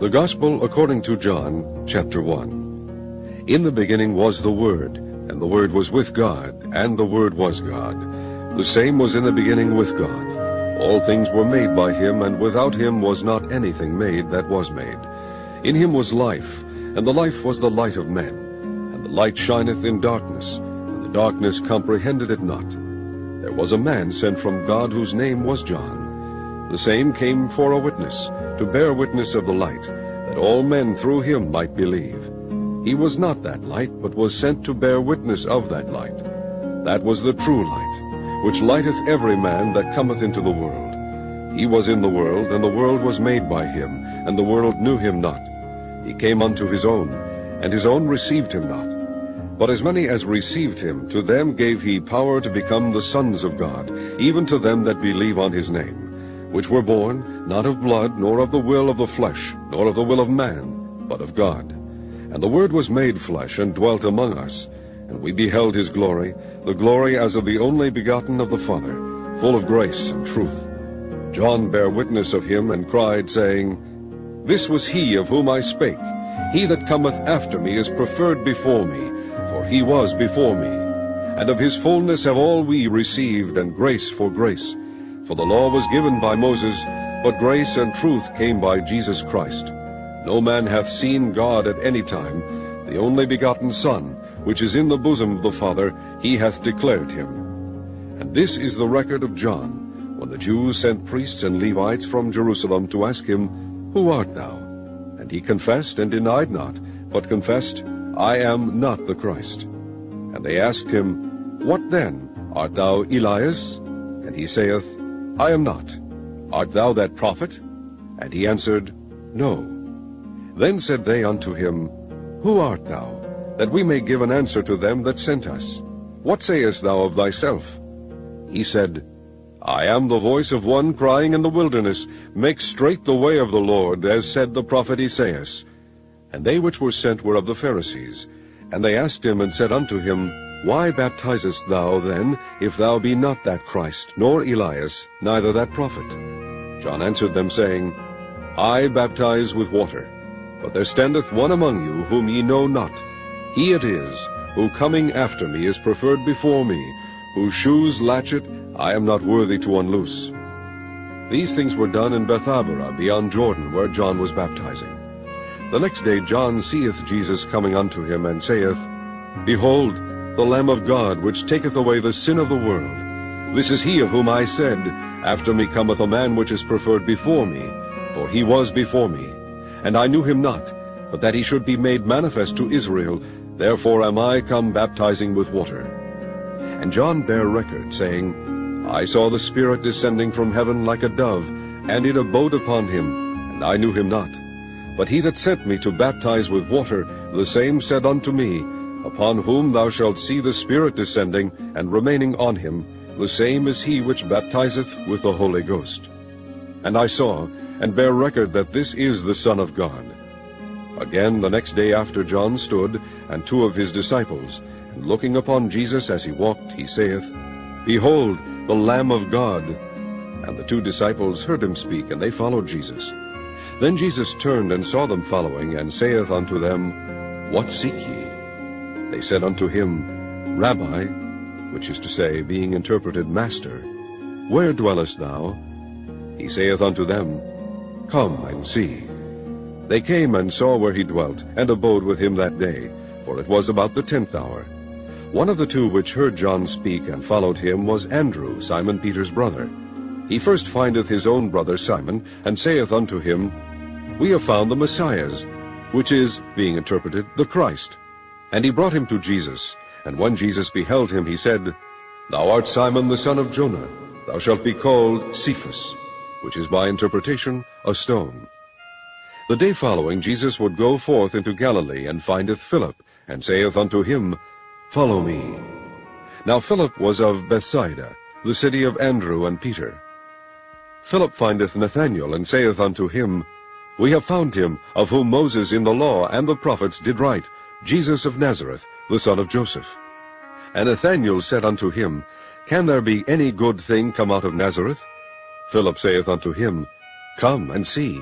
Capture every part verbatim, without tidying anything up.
The Gospel according to John, chapter one. In the beginning was the Word, and the Word was with God, and the Word was God. The same was in the beginning with God. All things were made by him, and without him was not anything made that was made. In him was life, and the life was the light of men. And the light shineth in darkness, and the darkness comprehended it not. There was a man sent from God whose name was John. The same came for a witness, to bear witness of the light, that all men through him might believe. He was not that light, but was sent to bear witness of that light. That was the true light, which lighteth every man that cometh into the world. He was in the world, and the world was made by him, and the world knew him not. He came unto his own, and his own received him not. But as many as received him, to them gave he power to become the sons of God, even to them that believe on his name, which were born, not of blood, nor of the will of the flesh, nor of the will of man, but of God. And the Word was made flesh, and dwelt among us. And we beheld his glory, the glory as of the only begotten of the Father, full of grace and truth. John bare witness of him, and cried, saying, This was he of whom I spake. He that cometh after me is preferred before me, for he was before me. And of his fullness have all we received, and grace for grace. For the law was given by Moses, but grace and truth came by Jesus Christ. No man hath seen God at any time. The only begotten Son, which is in the bosom of the Father, he hath declared him. And this is the record of John, when the Jews sent priests and Levites from Jerusalem to ask him, Who art thou? And he confessed and denied not, but confessed, I am not the Christ. And they asked him, What then? Art thou Elias? And he saith, I am not. Art thou that prophet? And he answered, No. Then said they unto him, Who art thou? That we may give an answer to them that sent us. What sayest thou of thyself? He said, I am the voice of one crying in the wilderness, Make straight the way of the Lord, as said the prophet Esaias. And they which were sent were of the Pharisees. And they asked him, and said unto him, Why baptizest thou then, if thou be not that Christ, nor Elias, neither that prophet? John answered them, saying, I baptize with water, but there standeth one among you whom ye know not. He it is, who coming after me is preferred before me, whose shoes latchet I am not worthy to unloose. These things were done in Bethabara beyond Jordan, where John was baptizing. The next day John seeth Jesus coming unto him, and saith, Behold, the Lamb of God, which taketh away the sin of the world. This is he of whom I said, After me cometh a man which is preferred before me, for he was before me. And I knew him not, but that he should be made manifest to Israel. Therefore am I come baptizing with water. And John bare record, saying, I saw the Spirit descending from heaven like a dove, and it abode upon him, and I knew him not. But he that sent me to baptize with water, the same said unto me, Upon whom thou shalt see the Spirit descending, and remaining on him, the same is he which baptizeth with the Holy Ghost. And I saw, and bare record that this is the Son of God. Again the next day after John stood, and two of his disciples, and looking upon Jesus as he walked, he saith, Behold, the Lamb of God. And the two disciples heard him speak, and they followed Jesus. Then Jesus turned and saw them following, and saith unto them, What seek ye? They said unto him, Rabbi, which is to say, being interpreted, Master, where dwellest thou? He saith unto them, Come and see. They came and saw where he dwelt, and abode with him that day, for it was about the tenth hour. One of the two which heard John speak and followed him was Andrew, Simon Peter's brother. He first findeth his own brother Simon, and saith unto him, We have found the Messiah's, which is, being interpreted, the Christ. And he brought him to Jesus. And when Jesus beheld him, he said, Thou art Simon the son of Jonah. Thou shalt be called Cephas, which is by interpretation a stone. The day following Jesus would go forth into Galilee, and findeth Philip, and saith unto him, Follow me. Now Philip was of Bethsaida, the city of Andrew and Peter. Philip findeth Nathanael, and saith unto him, We have found him, of whom Moses in the law and the prophets did write, Jesus of Nazareth, the son of Joseph. And Nathanael said unto him, Can there be any good thing come out of Nazareth? Philip saith unto him, Come and see.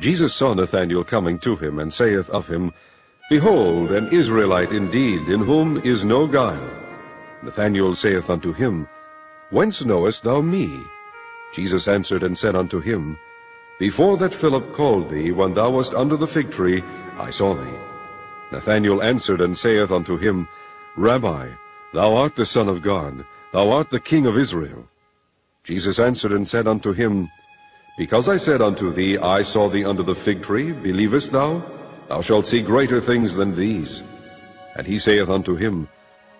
Jesus saw Nathanael coming to him, and saith of him, Behold, an Israelite indeed, in whom is no guile. Nathanael saith unto him, Whence knowest thou me? Jesus answered and said unto him, Before that Philip called thee, when thou wast under the fig tree, I saw thee. Nathanael answered and saith unto him, Rabbi, thou art the Son of God, thou art the King of Israel. Jesus answered and said unto him, Because I said unto thee, I saw thee under the fig tree, believest thou? Thou shalt see greater things than these. And he saith unto him,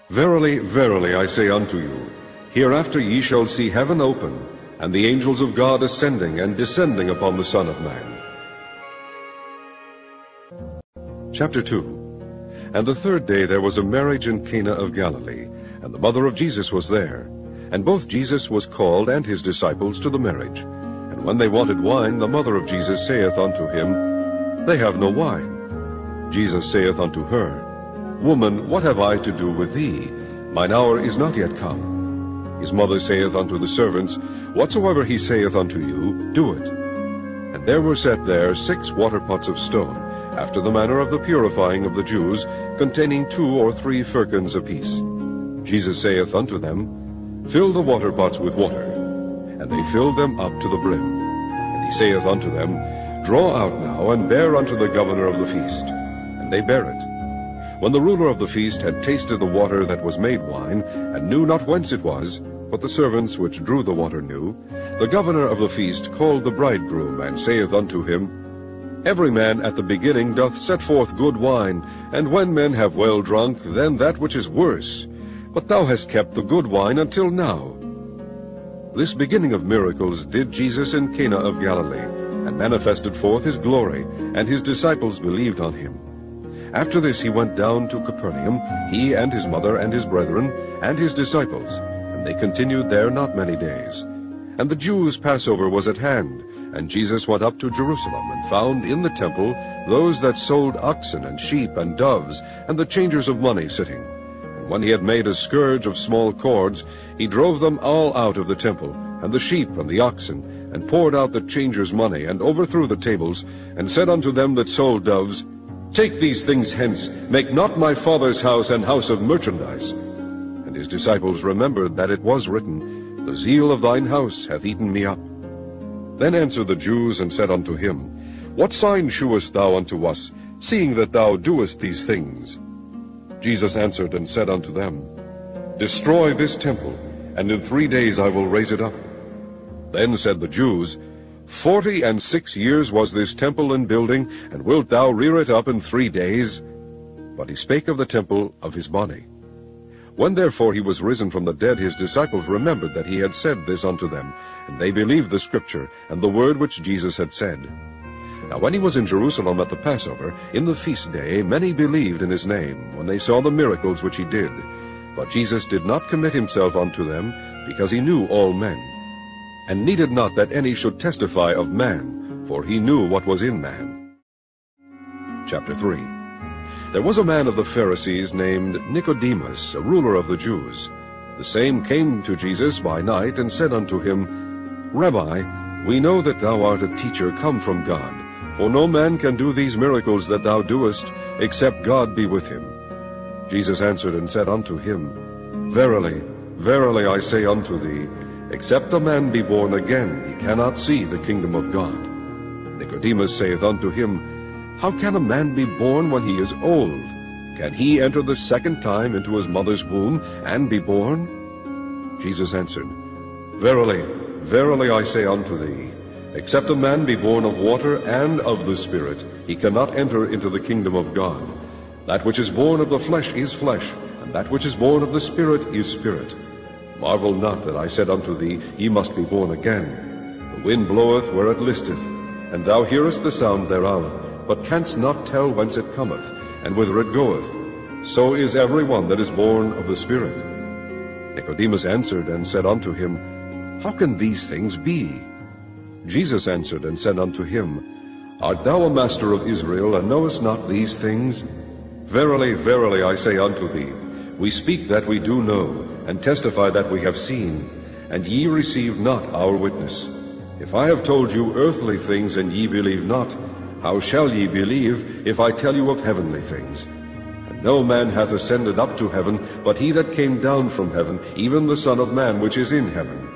Verily, verily, I say unto you, Hereafter ye shall see heaven open, and the angels of God ascending and descending upon the Son of Man. Chapter two. And the third day there was a marriage in Cana of Galilee, and the mother of Jesus was there. And both Jesus was called and his disciples to the marriage. And when they wanted wine, the mother of Jesus saith unto him, They have no wine. Jesus saith unto her, Woman, what have I to do with thee? Mine hour is not yet come. His mother saith unto the servants, Whatsoever he saith unto you, do it. And there were set there six water pots of stone, after the manner of the purifying of the Jews, containing two or three firkins apiece. Jesus saith unto them, Fill the water pots with water. And they filled them up to the brim. And he saith unto them, Draw out now, and bear unto the governor of the feast. And they bare it. When the ruler of the feast had tasted the water that was made wine, and knew not whence it was, but the servants which drew the water knew, the governor of the feast called the bridegroom, and saith unto him, Every man at the beginning doth set forth good wine, and when men have well drunk, then that which is worse. But thou hast kept the good wine until now. This beginning of miracles did Jesus in Cana of Galilee, and manifested forth his glory, and his disciples believed on him. After this he went down to Capernaum, he and his mother and his brethren and his disciples, and they continued there not many days. And the Jews' Passover was at hand, and Jesus went up to Jerusalem, and found in the temple those that sold oxen and sheep and doves, and the changers of money sitting. And when he had made a scourge of small cords, he drove them all out of the temple, and the sheep and the oxen, and poured out the changers' money, and overthrew the tables, and said unto them that sold doves, Take these things hence, make not my Father's house an house of merchandise. And his disciples remembered that it was written, The zeal of thine house hath eaten me up. Then answered the Jews and said unto him, What sign shewest thou unto us, seeing that thou doest these things? Jesus answered and said unto them, Destroy this temple, and in three days I will raise it up. Then said the Jews, Forty and six years was this temple in building, and wilt thou rear it up in three days? But he spake of the temple of his body. When therefore he was risen from the dead, his disciples remembered that he had said this unto them, and they believed the scripture, and the word which Jesus had said. Now when he was in Jerusalem at the Passover, in the feast day, many believed in his name, when they saw the miracles which he did. But Jesus did not commit himself unto them, because he knew all men, and needed not that any should testify of man, for he knew what was in man. Chapter three. There was a man of the Pharisees named Nicodemus, a ruler of the Jews. The same came to Jesus by night, and said unto him, Rabbi, we know that thou art a teacher come from God, for no man can do these miracles that thou doest, except God be with him. Jesus answered and said unto him, Verily, verily, I say unto thee, Except a man be born again, he cannot see the kingdom of God. Nicodemus saith unto him, How can a man be born when he is old? Can he enter the second time into his mother's womb and be born? Jesus answered, Verily, verily, I say unto thee, except a man be born of water and of the Spirit, he cannot enter into the kingdom of God. That which is born of the flesh is flesh, and that which is born of the Spirit is spirit. Marvel not that I said unto thee, Ye must be born again. The wind bloweth where it listeth, and thou hearest the sound thereof, but canst not tell whence it cometh, and whither it goeth. So is every one that is born of the Spirit. Nicodemus answered and said unto him, How can these things be? Jesus answered and said unto him, Art thou a master of Israel, and knowest not these things? Verily, verily, I say unto thee, We speak that we do know, and testify that we have seen, and ye receive not our witness. If I have told you earthly things and ye believe not, how shall ye believe if I tell you of heavenly things? And no man hath ascended up to heaven, but he that came down from heaven, even the Son of Man which is in heaven.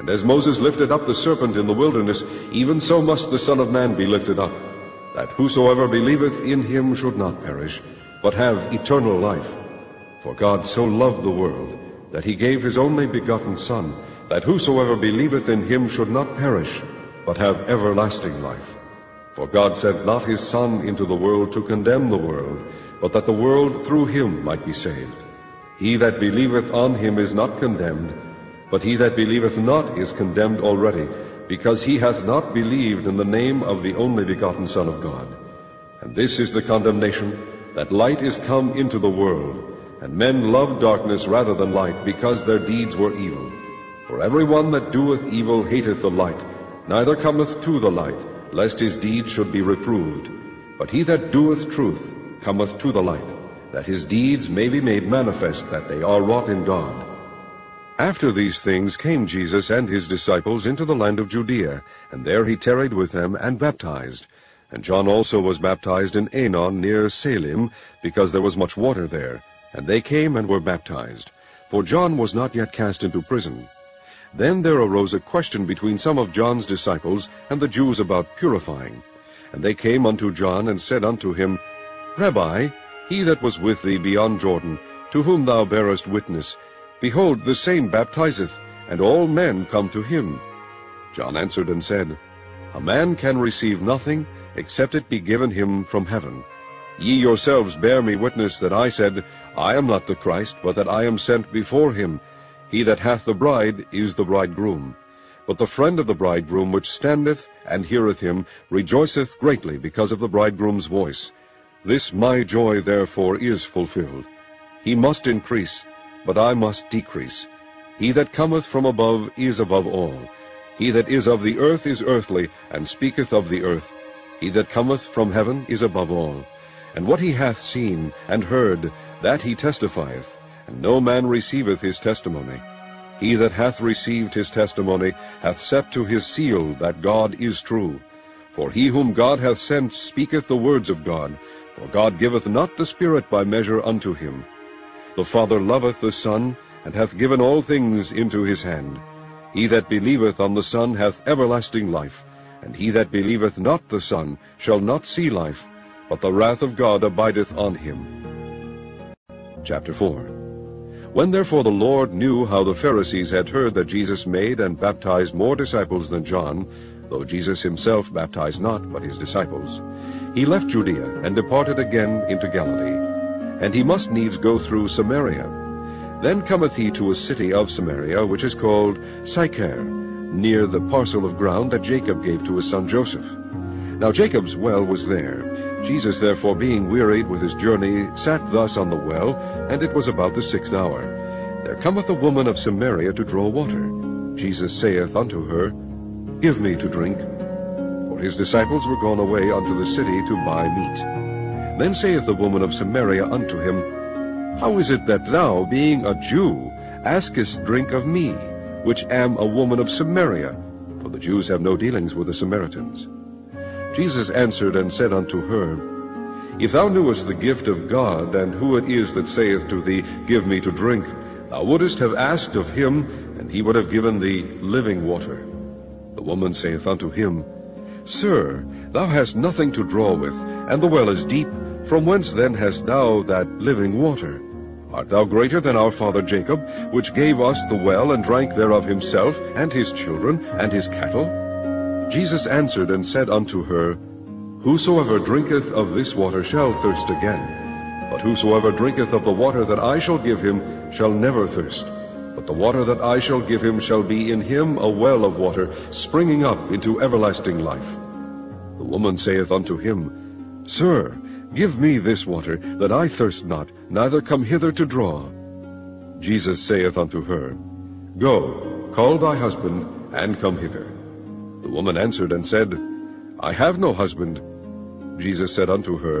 And as Moses lifted up the serpent in the wilderness, even so must the Son of Man be lifted up, that whosoever believeth in him should not perish, but have eternal life. For God so loved the world, that he gave his only begotten Son, that whosoever believeth in him should not perish, but have everlasting life. For God sent not his Son into the world to condemn the world, but that the world through him might be saved. He that believeth on him is not condemned, but he that believeth not is condemned already, because he hath not believed in the name of the only begotten Son of God. And this is the condemnation, that light is come into the world, and men love darkness rather than light, because their deeds were evil. For every one that doeth evil hateth the light, neither cometh to the light, lest his deeds should be reproved. But he that doeth truth cometh to the light, that his deeds may be made manifest, that they are wrought in God. After these things came Jesus and his disciples into the land of Judea, and there he tarried with them and baptized. And John also was baptized in Aenon near Salim, because there was much water there. And they came and were baptized. For John was not yet cast into prison. Then there arose a question between some of John's disciples and the Jews about purifying. And they came unto John and said unto him, Rabbi, he that was with thee beyond Jordan, to whom thou bearest witness, behold, the same baptizeth, and all men come to him. John answered and said, A man can receive nothing, except it be given him from heaven. Ye yourselves bear me witness that I said, I am not the Christ, but that I am sent before him. He that hath the bride is the bridegroom. But the friend of the bridegroom which standeth and heareth him rejoiceth greatly because of the bridegroom's voice. This my joy therefore is fulfilled. He must increase, but I must decrease. He that cometh from above is above all. He that is of the earth is earthly, and speaketh of the earth. He that cometh from heaven is above all. And what he hath seen and heard, that he testifieth. And no man receiveth his testimony. He that hath received his testimony hath set to his seal that God is true. For he whom God hath sent speaketh the words of God, for God giveth not the Spirit by measure unto him. The Father loveth the Son, and hath given all things into his hand. He that believeth on the Son hath everlasting life, and he that believeth not the Son shall not see life, but the wrath of God abideth on him. Chapter four. When therefore the Lord knew how the Pharisees had heard that Jesus made and baptized more disciples than John, though Jesus himself baptized not, but his disciples, he left Judea and departed again into Galilee. And he must needs go through Samaria. Then cometh he to a city of Samaria, which is called Sychar, near the parcel of ground that Jacob gave to his son Joseph. Now Jacob's well was there. Jesus therefore, being wearied with his journey, sat thus on the well, and it was about the sixth hour. There cometh a woman of Samaria to draw water. Jesus saith unto her, Give me to drink. For his disciples were gone away unto the city to buy meat. Then saith the woman of Samaria unto him, How is it that thou, being a Jew, askest drink of me, which am a woman of Samaria? For the Jews have no dealings with the Samaritans. Jesus answered and said unto her, If thou knewest the gift of God, and who it is that saith to thee, Give me to drink, thou wouldest have asked of him, and he would have given thee living water. The woman saith unto him, Sir, thou hast nothing to draw with, and the well is deep. From whence then hast thou that living water? Art thou greater than our father Jacob, which gave us the well, and drank thereof himself, and his children, and his cattle? Jesus answered and said unto her, Whosoever drinketh of this water shall thirst again. But whosoever drinketh of the water that I shall give him shall never thirst. But the water that I shall give him shall be in him a well of water, springing up into everlasting life. The woman saith unto him, Sir, give me this water, that I thirst not, neither come hither to draw. Jesus saith unto her, Go, call thy husband, and come hither. The woman answered and said, I have no husband. Jesus said unto her,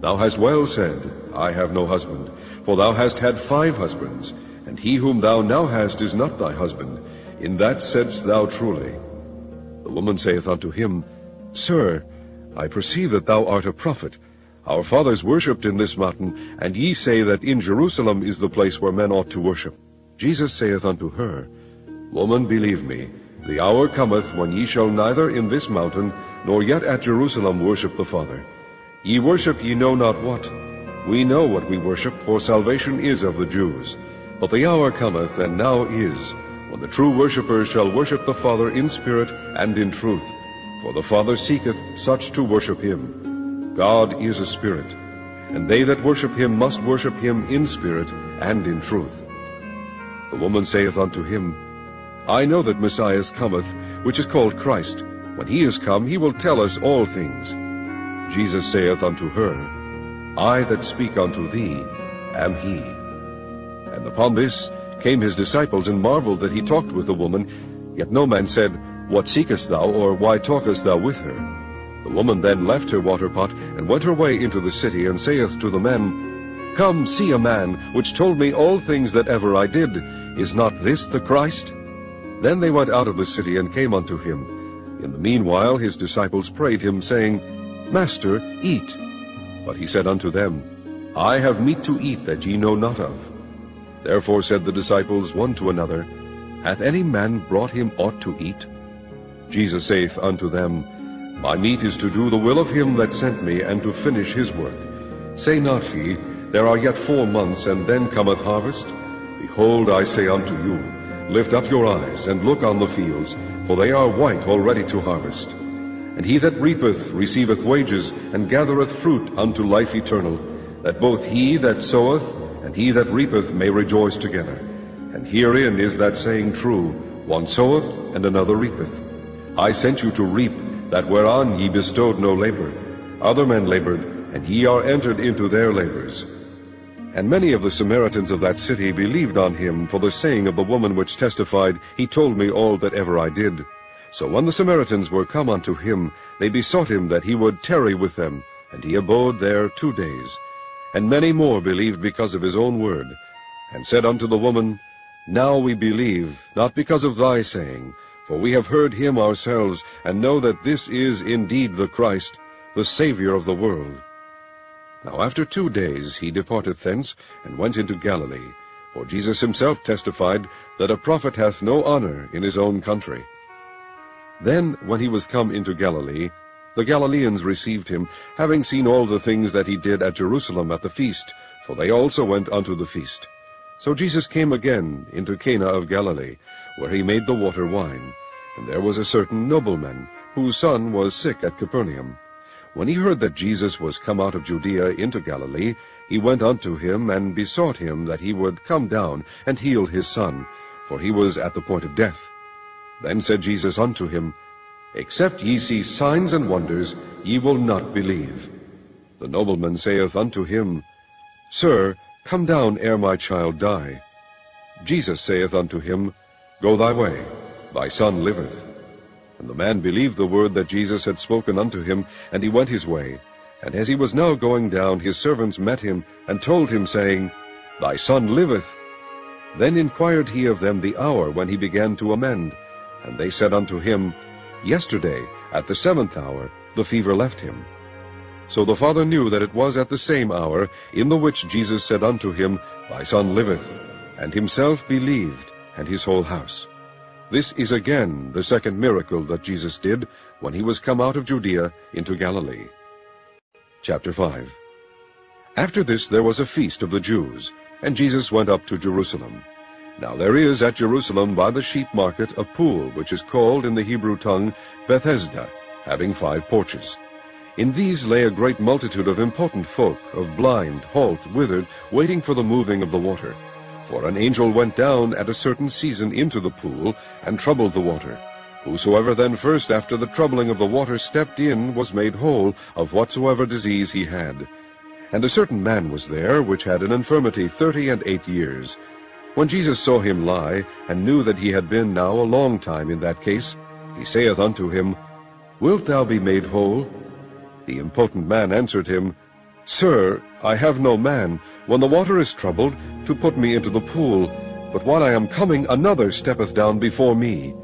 Thou hast well said, I have no husband, for thou hast had five husbands, and he whom thou now hast is not thy husband. In that saidst thou truly. The woman saith unto him, Sir, I perceive that thou art a prophet. Our fathers worshipped in this mountain, and ye say that in Jerusalem is the place where men ought to worship. Jesus saith unto her, Woman, believe me, the hour cometh when ye shall neither in this mountain, nor yet at Jerusalem worship the Father. Ye worship ye know not what. We know what we worship, for salvation is of the Jews. But the hour cometh, and now is, when the true worshippers shall worship the Father in spirit and in truth. For the Father seeketh such to worship him. God is a spirit, and they that worship him must worship him in spirit and in truth. The woman saith unto him, I know that Messiah cometh, which is called Christ. When he is come, he will tell us all things. Jesus saith unto her, I that speak unto thee am he. And upon this came his disciples, and marveled that he talked with the woman. Yet no man said, What seekest thou, or why talkest thou with her? The woman then left her water pot, and went her way into the city, and saith to the men, Come, see a man, which told me all things that ever I did. Is not this the Christ? Then they went out of the city, and came unto him. In the meanwhile his disciples prayed him, saying, Master, eat. But he said unto them, I have meat to eat that ye know not of. Therefore said the disciples one to another, Hath any man brought him aught to eat? Jesus saith unto them, My meat is to do the will of him that sent me, and to finish his work. Say not ye, There are yet four months, and then cometh harvest? Behold, I say unto you, Lift up your eyes, and look on the fields, for they are white already to harvest. And he that reapeth receiveth wages, and gathereth fruit unto life eternal, that both he that soweth and he that reapeth may rejoice together. And herein is that saying true, One soweth, and another reapeth. I sent you to reap that whereon ye bestowed no labor. Other men labored, and ye are entered into their labors. And many of the Samaritans of that city believed on him for the saying of the woman which testified, He told me all that ever I did. So when the Samaritans were come unto him, they besought him that he would tarry with them, and he abode there two days. And many more believed because of his own word, and said unto the woman, Now we believe, not because of thy saying, for we have heard him ourselves, and know that this is indeed the Christ, the Savior of the world. Now after two days he departed thence, and went into Galilee, for Jesus himself testified that a prophet hath no honor in his own country. Then, when he was come into Galilee, the Galileans received him, having seen all the things that he did at Jerusalem at the feast, for they also went unto the feast. So Jesus came again into Cana of Galilee, where he made the water wine. And there was a certain nobleman, whose son was sick at Capernaum. When he heard that Jesus was come out of Judea into Galilee, he went unto him, and besought him that he would come down and heal his son, for he was at the point of death. Then said Jesus unto him, Except ye see signs and wonders, ye will not believe. The nobleman saith unto him, Sir, come down ere my child die. Jesus saith unto him, Go thy way, thy son liveth. And the man believed the word that Jesus had spoken unto him, and he went his way. And as he was now going down, his servants met him, and told him, saying, Thy son liveth. Then inquired he of them the hour when he began to amend. And they said unto him, Yesterday, at the seventh hour, the fever left him. So the father knew that it was at the same hour, in the which Jesus said unto him, Thy son liveth, and himself believed, and his whole house. This is again the second miracle that Jesus did, when he was come out of Judea into Galilee. Chapter five. After this there was a feast of the Jews, and Jesus went up to Jerusalem. Now there is at Jerusalem by the sheep market a pool, which is called in the Hebrew tongue Bethesda, having five porches. In these lay a great multitude of impotent folk, of blind, halt, withered, waiting for the moving of the water. For an angel went down at a certain season into the pool, and troubled the water. Whosoever then first after the troubling of the water stepped in was made whole of whatsoever disease he had. And a certain man was there, which had an infirmity thirty and eight years. When Jesus saw him lie, and knew that he had been now a long time in that case, he saith unto him, Wilt thou be made whole? The impotent man answered him, Sir, I have no man, when the water is troubled, to put me into the pool, but while I am coming, another steppeth down before me.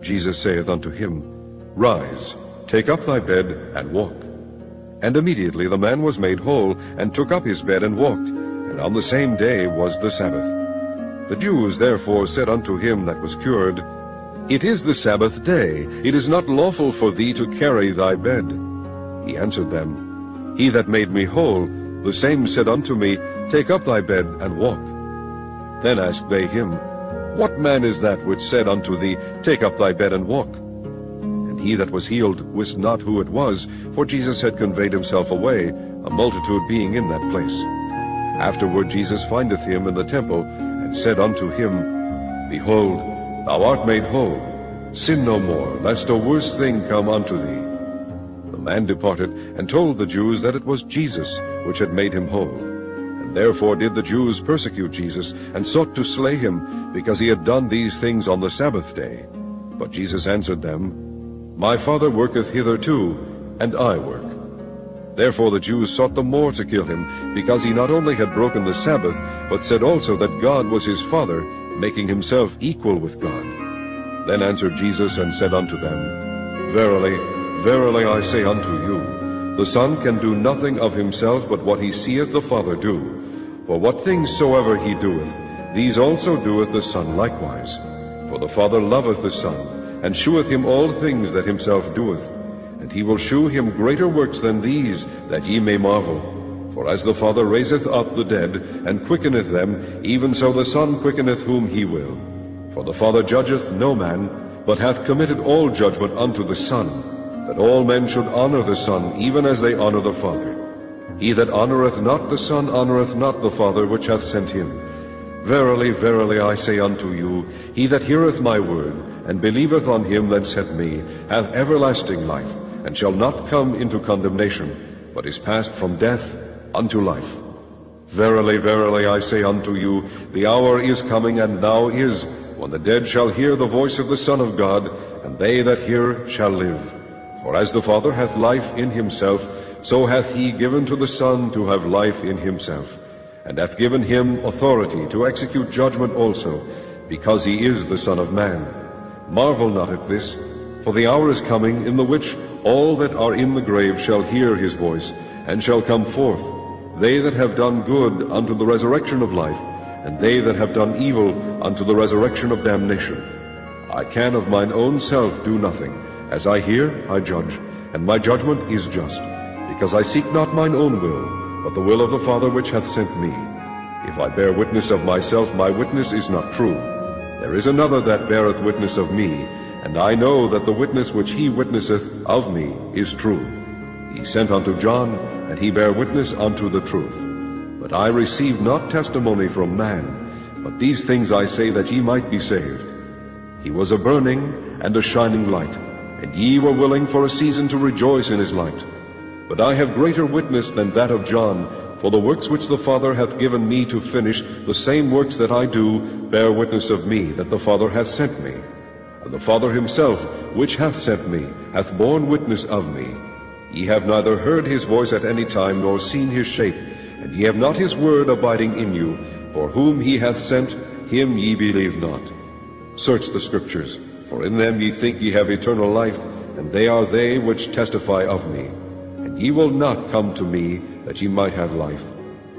Jesus saith unto him, Rise, take up thy bed, and walk. And immediately the man was made whole, and took up his bed and walked. And on the same day was the Sabbath. The Jews therefore said unto him that was cured, It is the Sabbath day, it is not lawful for thee to carry thy bed. He answered them, He that made me whole, the same said unto me, Take up thy bed, and walk. Then asked they him, What man is that which said unto thee, Take up thy bed, and walk? And he that was healed wist not who it was, for Jesus had conveyed himself away, a multitude being in that place. Afterward Jesus findeth him in the temple, and said unto him, Behold, thou art made whole. Sin no more, lest a worse thing come unto thee. The man departed, and told the Jews that it was Jesus which had made him whole. And therefore did the Jews persecute Jesus, and sought to slay him, because he had done these things on the Sabbath day. But Jesus answered them, My Father worketh hitherto, and I work. Therefore the Jews sought the more to kill him, because he not only had broken the Sabbath, but said also that God was his Father, making himself equal with God. Then answered Jesus and said unto them, Verily, verily I say unto you, the Son can do nothing of himself but what he seeth the Father do. For what things soever he doeth, these also doeth the Son likewise. For the Father loveth the Son, and sheweth him all things that himself doeth. And he will shew him greater works than these, that ye may marvel. For as the Father raiseth up the dead, and quickeneth them, even so the Son quickeneth whom he will. For the Father judgeth no man, but hath committed all judgment unto the Son, that all men should honour the Son, even as they honour the Father. He that honoureth not the Son honoureth not the Father which hath sent him. Verily, verily, I say unto you, he that heareth my word, and believeth on him that sent me, hath everlasting life, and shall not come into condemnation, but is passed from death unto life. Verily, verily, I say unto you, the hour is coming, and now is, when the dead shall hear the voice of the Son of God, and they that hear shall live. For as the Father hath life in himself, so hath he given to the Son to have life in himself, and hath given him authority to execute judgment also, because he is the Son of Man. Marvel not at this, for the hour is coming, in the which all that are in the grave shall hear his voice, and shall come forth, they that have done good unto the resurrection of life, and they that have done evil unto the resurrection of damnation. I can of mine own self do nothing. As I hear, I judge, and my judgment is just, because I seek not mine own will, but the will of the Father which hath sent me. If I bear witness of myself, my witness is not true. There is another that beareth witness of me, and I know that the witness which he witnesseth of me is true. He sent unto John, and he bare witness unto the truth. But I receive not testimony from man, but these things I say, that ye might be saved. He was a burning and a shining light, and ye were willing for a season to rejoice in his light. But I have greater witness than that of John, for the works which the Father hath given me to finish, the same works that I do, bear witness of me, that the Father hath sent me. And the Father himself, which hath sent me, hath borne witness of me. Ye have neither heard his voice at any time, nor seen his shape, and ye have not his word abiding in you. For whom he hath sent, him ye believe not. Search the Scriptures, for in them ye think ye have eternal life, and they are they which testify of me. And ye will not come to me, that ye might have life.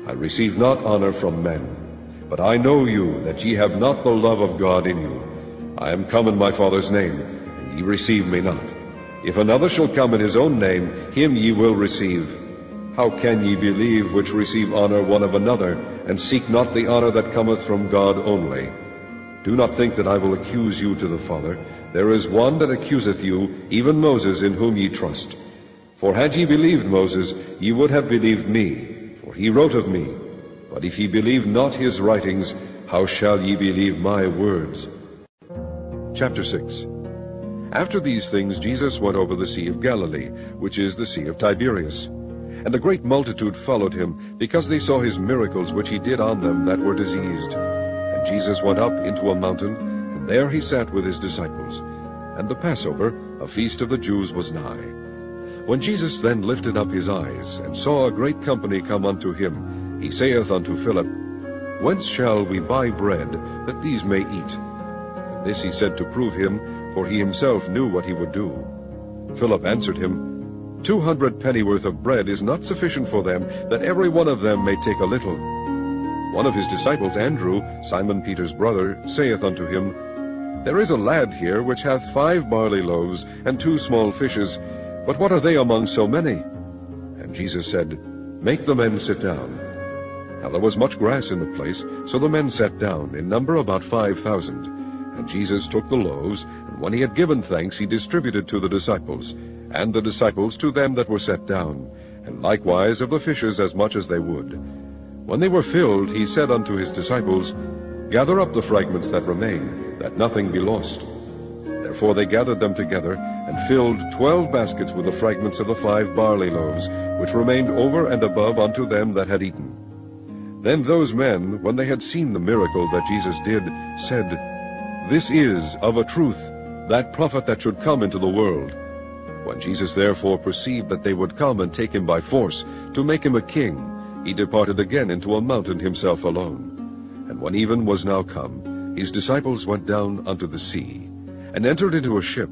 I receive not honour from men. But I know you, that ye have not the love of God in you. I am come in my Father's name, and ye receive me not. If another shall come in his own name, him ye will receive. How can ye believe which receive honour one of another, and seek not the honour that cometh from God only? Do not think that I will accuse you to the Father. There is one that accuseth you, even Moses, in whom ye trust. For had ye believed Moses, ye would have believed me, for he wrote of me. But if ye believe not his writings, how shall ye believe my words? Chapter six. After these things Jesus went over the Sea of Galilee, which is the Sea of Tiberias. And a great multitude followed him, because they saw his miracles which he did on them that were diseased. And Jesus went up into a mountain, and there he sat with his disciples. And the Passover, a feast of the Jews, was nigh. When Jesus then lifted up his eyes, and saw a great company come unto him, he saith unto Philip, Whence shall we buy bread, that these may eat? This he said to prove him, for he himself knew what he would do. Philip answered him, Two hundred pennyworth of bread is not sufficient for them, that every one of them may take a little. One of his disciples, Andrew, Simon Peter's brother, saith unto him, There is a lad here which hath five barley loaves and two small fishes, but what are they among so many? And Jesus said, Make the men sit down. Now there was much grass in the place, so the men sat down, in number about five thousand. And Jesus took the loaves, and when he had given thanks, he distributed to the disciples, and the disciples to them that were set down, and likewise of the fishes as much as they would. When they were filled, he said unto his disciples, Gather up the fragments that remain, that nothing be lost. Therefore they gathered them together, and filled twelve baskets with the fragments of the five barley loaves, which remained over and above unto them that had eaten. Then those men, when they had seen the miracle that Jesus did, said, This is, of a truth, that prophet that should come into the world. When Jesus therefore perceived that they would come and take him by force, to make him a king, he departed again into a mountain himself alone. And when even was now come, his disciples went down unto the sea, and entered into a ship,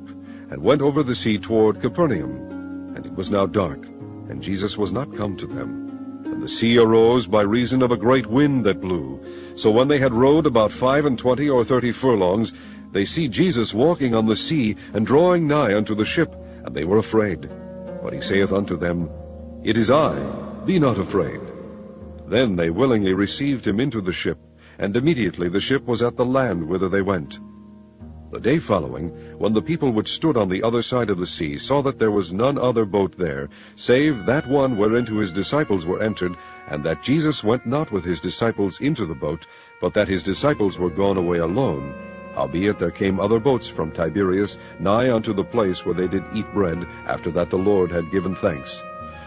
and went over the sea toward Capernaum. And it was now dark, and Jesus was not come to them. And the sea arose by reason of a great wind that blew. So when they had rowed about five and twenty or thirty furlongs, they see Jesus walking on the sea, and drawing nigh unto the ship, and they were afraid. But he saith unto them, It is I, be not afraid. Then they willingly received him into the ship, and immediately the ship was at the land whither they went. The day following, when the people which stood on the other side of the sea saw that there was none other boat there, save that one whereinto his disciples were entered, and that Jesus went not with his disciples into the boat, but that his disciples were gone away alone, howbeit there came other boats from Tiberias nigh unto the place where they did eat bread, after that the Lord had given thanks.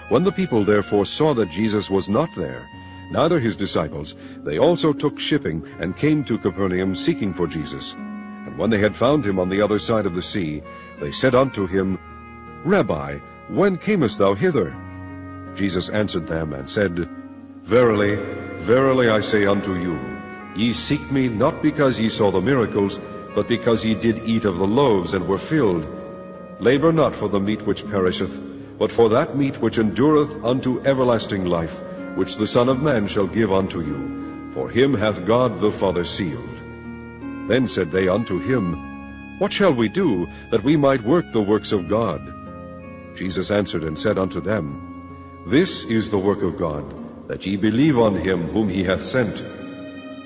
When the people therefore saw that Jesus was not there, neither his disciples, they also took shipping, and came to Capernaum seeking for Jesus. And when they had found him on the other side of the sea, they said unto him, Rabbi, when camest thou hither? Jesus answered them, and said, Verily, verily, I say unto you, ye seek me not because ye saw the miracles, but because ye did eat of the loaves, and were filled. Labor not for the meat which perisheth, but for that meat which endureth unto everlasting life, which the Son of Man shall give unto you. For him hath God the Father sealed. Then said they unto him, What shall we do, that we might work the works of God? Jesus answered and said unto them, This is the work of God, that ye believe on him whom he hath sent.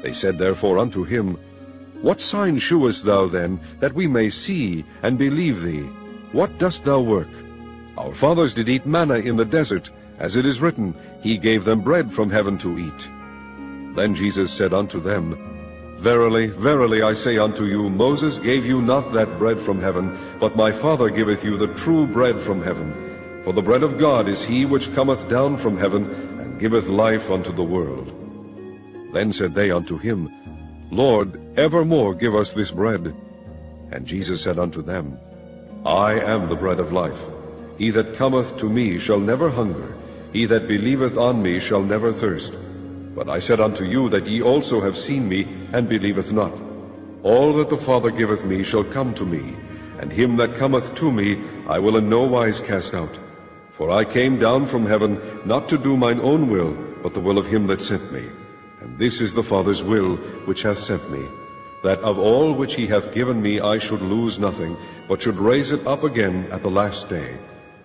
They said therefore unto him, What sign shewest thou then, that we may see and believe thee? What dost thou work? Our fathers did eat manna in the desert, as it is written, He gave them bread from heaven to eat. Then Jesus said unto them, Verily, verily, I say unto you, Moses gave you not that bread from heaven, but my Father giveth you the true bread from heaven. For the bread of God is he which cometh down from heaven, and giveth life unto the world. Then said they unto him, Lord, evermore give us this bread. And Jesus said unto them, I am the bread of life. He that cometh to me shall never hunger. He that believeth on me shall never thirst. But I said unto you, that ye also have seen me, and believeth not. All that the Father giveth me shall come to me, and him that cometh to me I will in no wise cast out. For I came down from heaven, not to do mine own will, but the will of him that sent me. And this is the Father's will, which hath sent me, that of all which he hath given me I should lose nothing, but should raise it up again at the last day.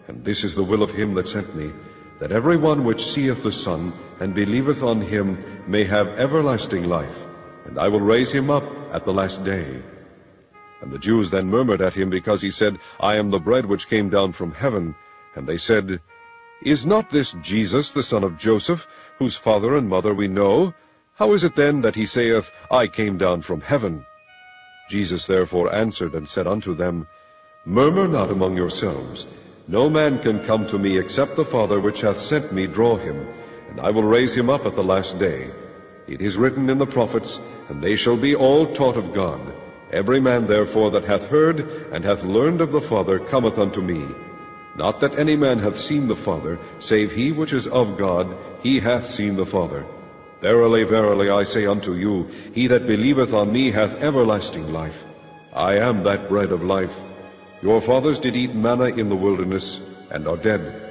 And this is the will of him that sent me, that every one which seeth the Son, and believeth on him, may have everlasting life, and I will raise him up at the last day. And the Jews then murmured at him, because he said, I am the bread which came down from heaven. And they said, Is not this Jesus, the son of Joseph, whose father and mother we know? How is it then that he saith, I came down from heaven? Jesus therefore answered and said unto them, Murmur not among yourselves. No man can come to me, except the Father which hath sent me draw him, and I will raise him up at the last day. It is written in the prophets, And they shall be all taught of God. Every man therefore that hath heard, and hath learned of the Father, cometh unto me. Not that any man hath seen the Father, save he which is of God, he hath seen the Father. Verily, verily, I say unto you, he that believeth on me hath everlasting life. I am that bread of life. Your fathers did eat manna in the wilderness, and are dead.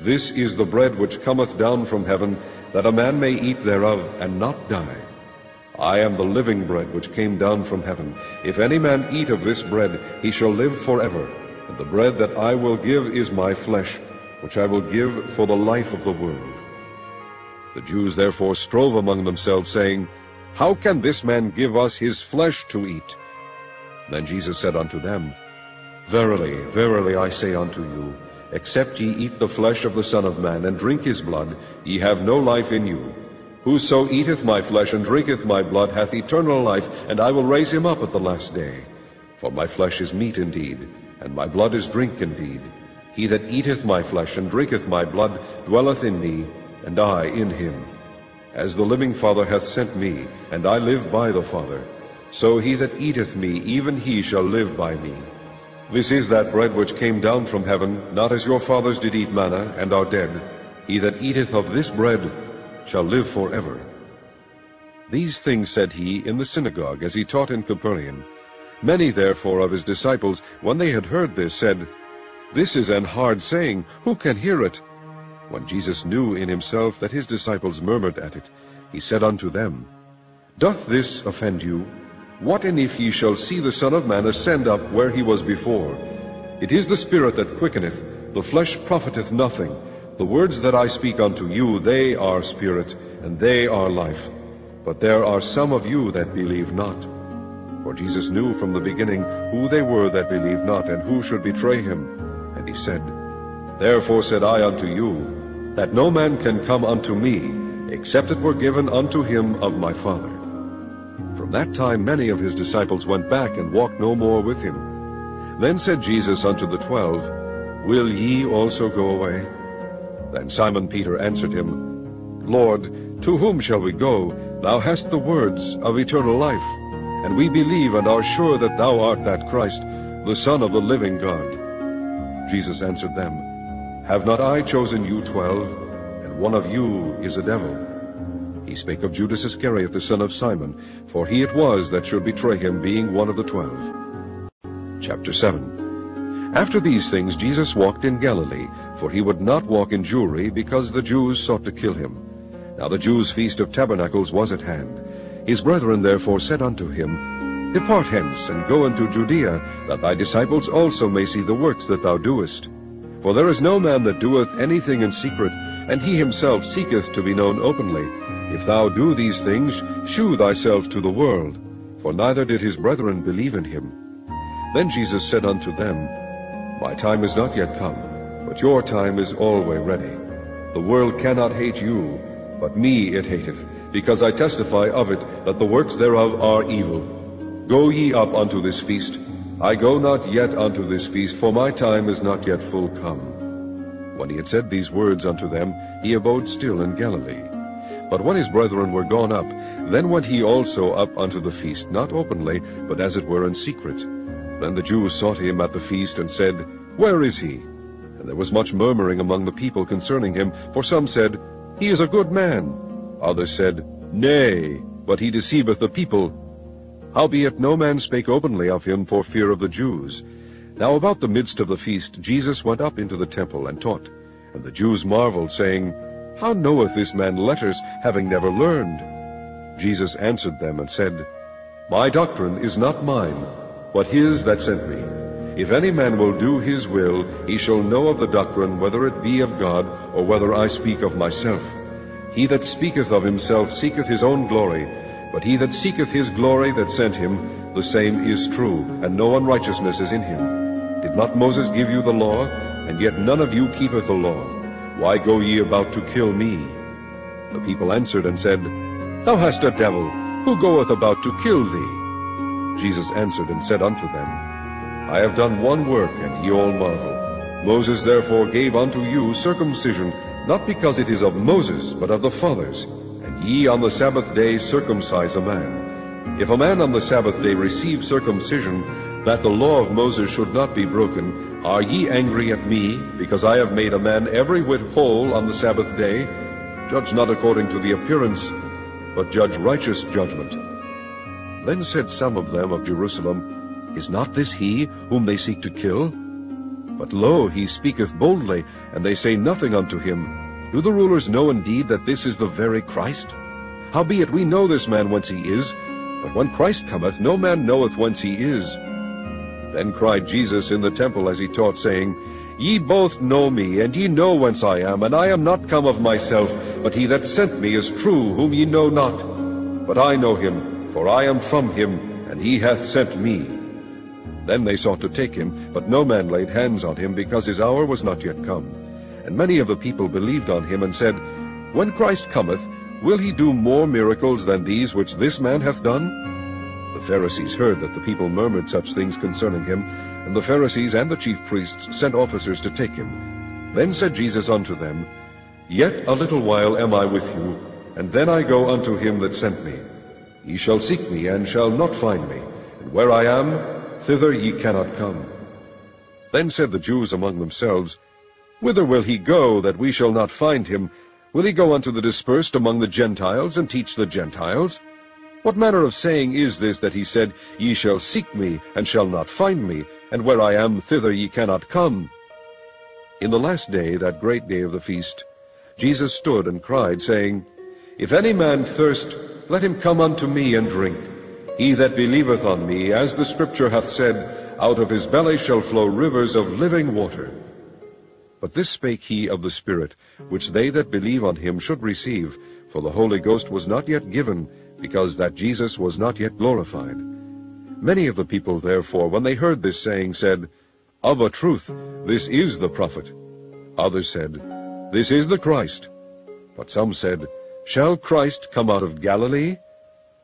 This is the bread which cometh down from heaven, that a man may eat thereof, and not die. I am the living bread which came down from heaven. If any man eat of this bread, he shall live forever. And the bread that I will give is my flesh, which I will give for the life of the world. The Jews therefore strove among themselves, saying, How can this man give us his flesh to eat? Then Jesus said unto them, Verily, verily, I say unto you, except ye eat the flesh of the Son of Man, and drink his blood, ye have no life in you. Whoso eateth my flesh and drinketh my blood hath eternal life, and I will raise him up at the last day. For my flesh is meat indeed, and my blood is drink indeed. He that eateth my flesh and drinketh my blood dwelleth in me, and I in him. As the living Father hath sent me, and I live by the Father, so he that eateth me, even he shall live by me. This is that bread which came down from heaven, not as your fathers did eat manna, and are dead. He that eateth of this bread shall live forever. These things said he in the synagogue, as he taught in Capernaum. Many therefore of his disciples, when they had heard this, said, This is an hard saying, who can hear it? When Jesus knew in himself that his disciples murmured at it, he said unto them, Doth this offend you? What and if ye shall see the Son of Man ascend up where he was before? It is the Spirit that quickeneth, the flesh profiteth nothing. The words that I speak unto you, they are spirit, and they are life. But there are some of you that believe not. For Jesus knew from the beginning who they were that believed not, and who should betray him. And he said, Therefore said I unto you, that no man can come unto me, except it were given unto him of my Father. From that time many of his disciples went back, and walked no more with him. Then said Jesus unto the twelve, Will ye also go away? Then Simon Peter answered him, Lord, to whom shall we go? Thou hast the words of eternal life, and we believe and are sure that thou art that Christ, the Son of the living God. Jesus answered them, Have not I chosen you twelve, and one of you is a devil? He spake of Judas Iscariot, the son of Simon, for he it was that should betray him, being one of the twelve. Chapter seven. After these things Jesus walked in Galilee, for he would not walk in Jewry, because the Jews sought to kill him. Now the Jews' feast of tabernacles was at hand. His brethren therefore said unto him, Depart hence, and go into Judea, that thy disciples also may see the works that thou doest. For there is no man that doeth anything in secret, and he himself seeketh to be known openly. If thou do these things, shew thyself to the world. For neither did his brethren believe in him. Then Jesus said unto them, My time is not yet come, but your time is always ready. The world cannot hate you, but me it hateth, because I testify of it, that the works thereof are evil. Go ye up unto this feast. I go not yet unto this feast, for my time is not yet full come. When he had said these words unto them, he abode still in Galilee. But when his brethren were gone up, then went he also up unto the feast, not openly, but as it were in secret. Then the Jews sought him at the feast, and said, Where is he? And there was much murmuring among the people concerning him, for some said, He is a good man. Others said, Nay, but he deceiveth the people. Howbeit no man spake openly of him for fear of the Jews. Now about the midst of the feast Jesus went up into the temple, and taught. And the Jews marveled, saying, How knoweth this man letters, having never learned? Jesus answered them, and said, My doctrine is not mine, but his that sent me. If any man will do his will, he shall know of the doctrine, whether it be of God, or whether I speak of myself. He that speaketh of himself seeketh his own glory, but he that seeketh his glory that sent him, the same is true, and no unrighteousness is in him. Did not Moses give you the law? And yet none of you keepeth the law. Why go ye about to kill me? The people answered and said, Thou hast a devil. Who goeth about to kill thee? Jesus answered and said unto them, I have done one work, and ye all marvel. Moses therefore gave unto you circumcision, not because it is of Moses, but of the fathers. And ye on the Sabbath day circumcise a man. If a man on the Sabbath day receive circumcision, that the law of Moses should not be broken, are ye angry at me, because I have made a man every whit whole on the Sabbath day? Judge not according to the appearance, but judge righteous judgment. Then said some of them of Jerusalem, Is not this he whom they seek to kill? But lo, he speaketh boldly, and they say nothing unto him. Do the rulers know indeed that this is the very Christ? Howbeit we know this man whence he is, but when Christ cometh, no man knoweth whence he is. Then cried Jesus in the temple as he taught, saying, Ye both know me, and ye know whence I am, and I am not come of myself, but he that sent me is true, whom ye know not. But I know him, for I am from him, and he hath sent me. Then they sought to take him, but no man laid hands on him, because his hour was not yet come. And many of the people believed on him, and said, When Christ cometh, will he do more miracles than these which this man hath done? The Pharisees heard that the people murmured such things concerning him, and the Pharisees and the chief priests sent officers to take him. Then said Jesus unto them, Yet a little while am I with you, and then I go unto him that sent me. Ye shall seek me, and shall not find me, and where I am, thither ye cannot come. Then said the Jews among themselves, Whither will he go, that we shall not find him? Will he go unto the dispersed among the Gentiles, and teach the Gentiles? What manner of saying is this that he said, Ye shall seek me, and shall not find me, and where I am, thither ye cannot come? In the last day, that great day of the feast, Jesus stood and cried, saying, If any man thirst, let him come unto me and drink. He that believeth on me, as the Scripture hath said, out of his belly shall flow rivers of living water. But this spake he of the Spirit, which they that believe on him should receive, for the Holy Ghost was not yet given, because that Jesus was not yet glorified. Many of the people therefore, when they heard this saying, said, Of a truth, this is the prophet. Others said, This is the Christ. But some said, Shall Christ come out of Galilee?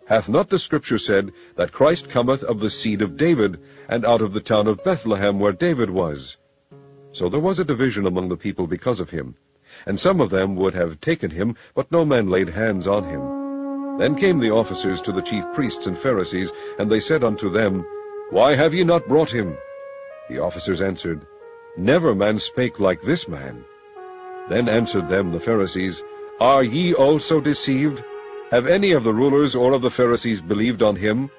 Hath not the Scripture said that Christ cometh of the seed of David, and out of the town of Bethlehem, where David was? So there was a division among the people because of him. And some of them would have taken him, but no man laid hands on him. Then came the officers to the chief priests and Pharisees, and they said unto them, Why have ye not brought him? The officers answered, Never man spake like this man. Then answered them the Pharisees, Are ye also deceived? Have any of the rulers or of the Pharisees believed on him?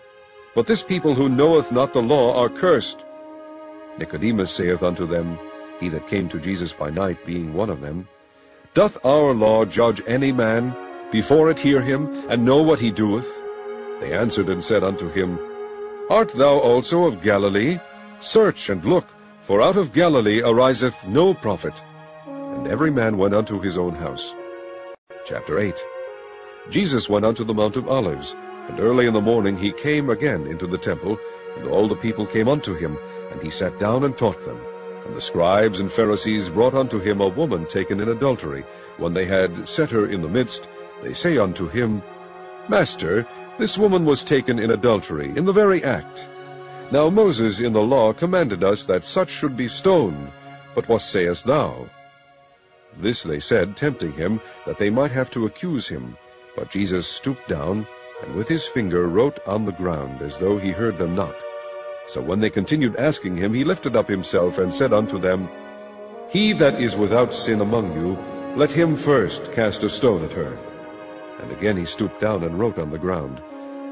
But this people who knoweth not the law are cursed. Nicodemus saith unto them, he that came to Jesus by night, being one of them, Doth our law judge any man? Before it hear him, and know what he doeth? They answered and said unto him, Art thou also of Galilee? Search and look, for out of Galilee ariseth no prophet. And every man went unto his own house. Chapter eight. Jesus went unto the Mount of Olives, and early in the morning he came again into the temple, and all the people came unto him, and he sat down and taught them. And the scribes and Pharisees brought unto him a woman taken in adultery. When they had set her in the midst, they say unto him, Master, this woman was taken in adultery, in the very act. Now Moses in the law commanded us that such should be stoned, but what sayest thou? This they said, tempting him, that they might have to accuse him. But Jesus stooped down, and with his finger wrote on the ground, as though he heard them not. So when they continued asking him, he lifted up himself, and said unto them, He that is without sin among you, let him first cast a stone at her. And again he stooped down and wrote on the ground.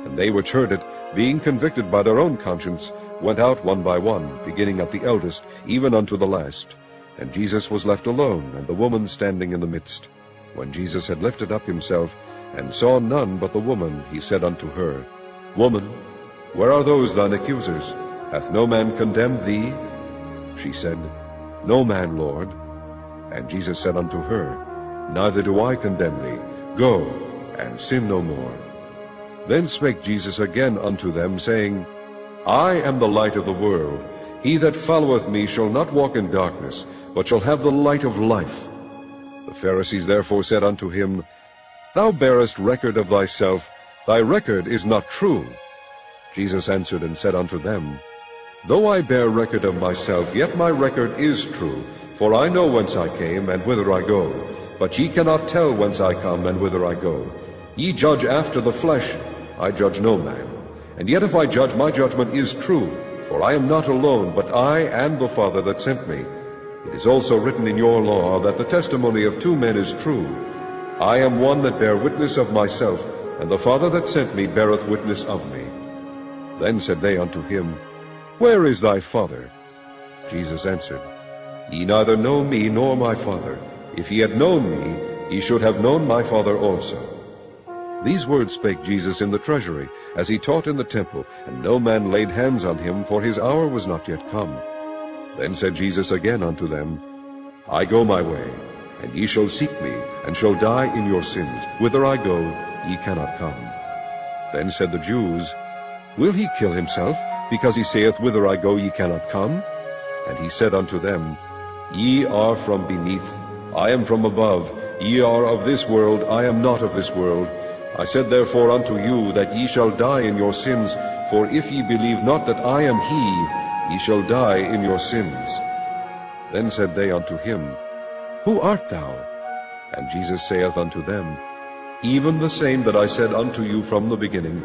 And they which heard it, being convicted by their own conscience, went out one by one, beginning at the eldest, even unto the last. And Jesus was left alone, and the woman standing in the midst. When Jesus had lifted up himself, and saw none but the woman, he said unto her, Woman, where are those thine accusers? Hath no man condemned thee? She said, No man, Lord. And Jesus said unto her, Neither do I condemn thee. Go, and sin no more. Then spake Jesus again unto them, saying, I am the light of the world. He that followeth me shall not walk in darkness, but shall have the light of life. The Pharisees therefore said unto him, Thou bearest record of thyself, thy record is not true. Jesus answered and said unto them, Though I bear record of myself, yet my record is true, for I know whence I came, and whither I go. But ye cannot tell whence I come, and whither I go. Ye judge after the flesh, I judge no man. And yet if I judge, my judgment is true, for I am not alone, but I and the Father that sent me. It is also written in your law that the testimony of two men is true. I am one that bear witness of myself, and the Father that sent me beareth witness of me. Then said they unto him, Where is thy father? Jesus answered, Ye neither know me nor my Father. If ye had known me, ye should have known my Father also. These words spake Jesus in the treasury, as he taught in the temple, and no man laid hands on him, for his hour was not yet come. Then said Jesus again unto them, I go my way, and ye shall seek me, and shall die in your sins. Whither I go, ye cannot come. Then said the Jews, Will he kill himself, because he saith, Whither I go, ye cannot come? And he said unto them, Ye are from beneath, I am from above. Ye are of this world, I am not of this world. I said therefore unto you, that ye shall die in your sins. For if ye believe not that I am he, ye shall die in your sins. Then said they unto him, Who art thou? And Jesus saith unto them, Even the same that I said unto you from the beginning.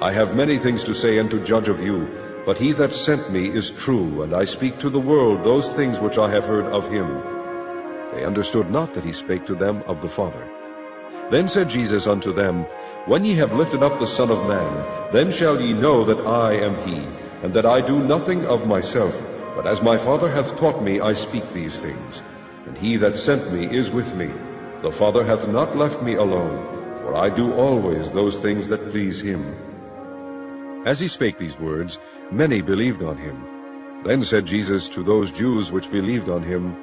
I have many things to say and to judge of you, but he that sent me is true, and I speak to the world those things which I have heard of him. They understood not that he spake to them of the Father. Then said Jesus unto them, When ye have lifted up the Son of Man, then shall ye know that I am he, and that I do nothing of myself, but as my Father hath taught me, I speak these things. And he that sent me is with me. The Father hath not left me alone, for I do always those things that please him. As he spake these words, many believed on him. Then said Jesus to those Jews which believed on him,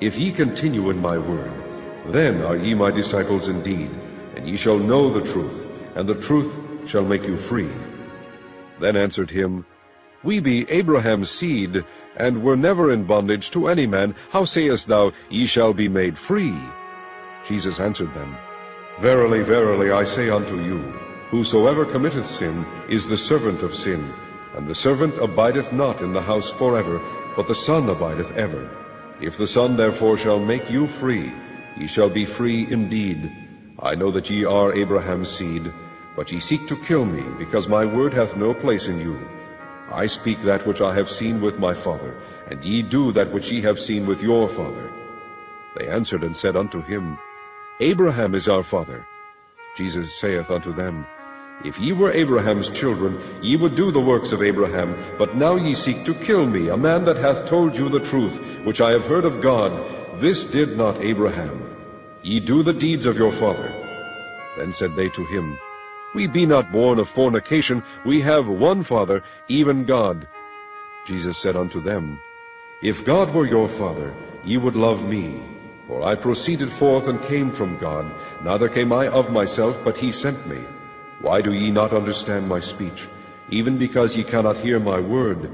If ye continue in my word, then are ye my disciples indeed, and ye shall know the truth, and the truth shall make you free. Then answered him, We be Abraham's seed, and were never in bondage to any man. How sayest thou, Ye shall be made free? Jesus answered them, Verily, verily, I say unto you, Whosoever committeth sin is the servant of sin, and the servant abideth not in the house forever, but the Son abideth ever. If the Son therefore shall make you free, ye shall be free indeed. I know that ye are Abraham's seed, but ye seek to kill me, because my word hath no place in you. I speak that which I have seen with my Father, and ye do that which ye have seen with your father. They answered and said unto him, Abraham is our father. Jesus saith unto them, If ye were Abraham's children, ye would do the works of Abraham. But now ye seek to kill me, a man that hath told you the truth, which I have heard of God. This did not Abraham. Ye do the deeds of your father. Then said they to him, We be not born of fornication, we have one Father, even God. Jesus said unto them, If God were your Father, ye would love me. For I proceeded forth and came from God, neither came I of myself, but he sent me. Why do ye not understand my speech? Even because ye cannot hear my word.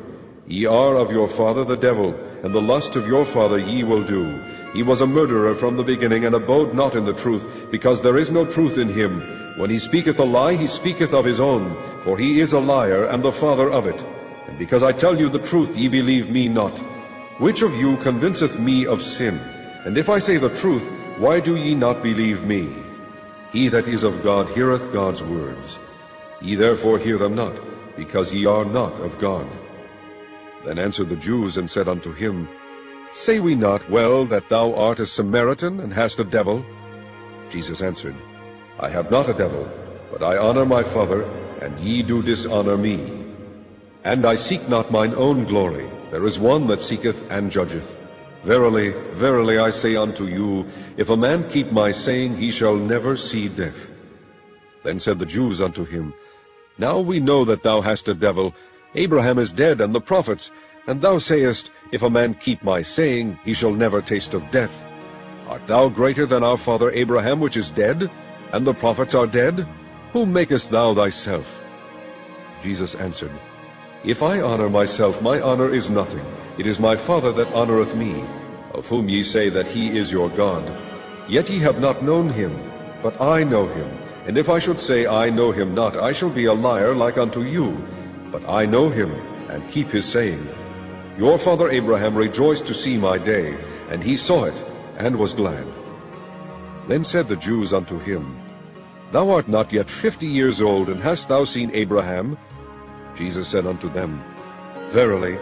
Ye are of your father the devil, and the lust of your father ye will do. He was a murderer from the beginning, and abode not in the truth, because there is no truth in him. When he speaketh a lie, he speaketh of his own, for he is a liar, and the father of it. And because I tell you the truth, ye believe me not. Which of you convinceth me of sin? And if I say the truth, why do ye not believe me? He that is of God heareth God's words. Ye therefore hear them not, because ye are not of God. Then answered the Jews and said unto him, Say we not well that thou art a Samaritan, and hast a devil? Jesus answered, I have not a devil, but I honor my Father, and ye do dishonor me. And I seek not mine own glory. There is one that seeketh and judgeth. Verily, verily, I say unto you, if a man keep my saying, he shall never see death. Then said the Jews unto him, Now we know that thou hast a devil. Abraham is dead, and the prophets. And thou sayest, If a man keep my saying, he shall never taste of death. Art thou greater than our father Abraham, which is dead? And the prophets are dead? Whom makest thou thyself? Jesus answered, If I honor myself, my honor is nothing. It is my Father that honoreth me, of whom ye say that he is your God. Yet ye have not known him, but I know him. And if I should say, I know him not, I shall be a liar like unto you. But I know him, and keep his saying. Your father Abraham rejoiced to see my day, and he saw it, and was glad. Then said the Jews unto him, Thou art not yet fifty years old, and hast thou seen Abraham? Jesus said unto them, Verily,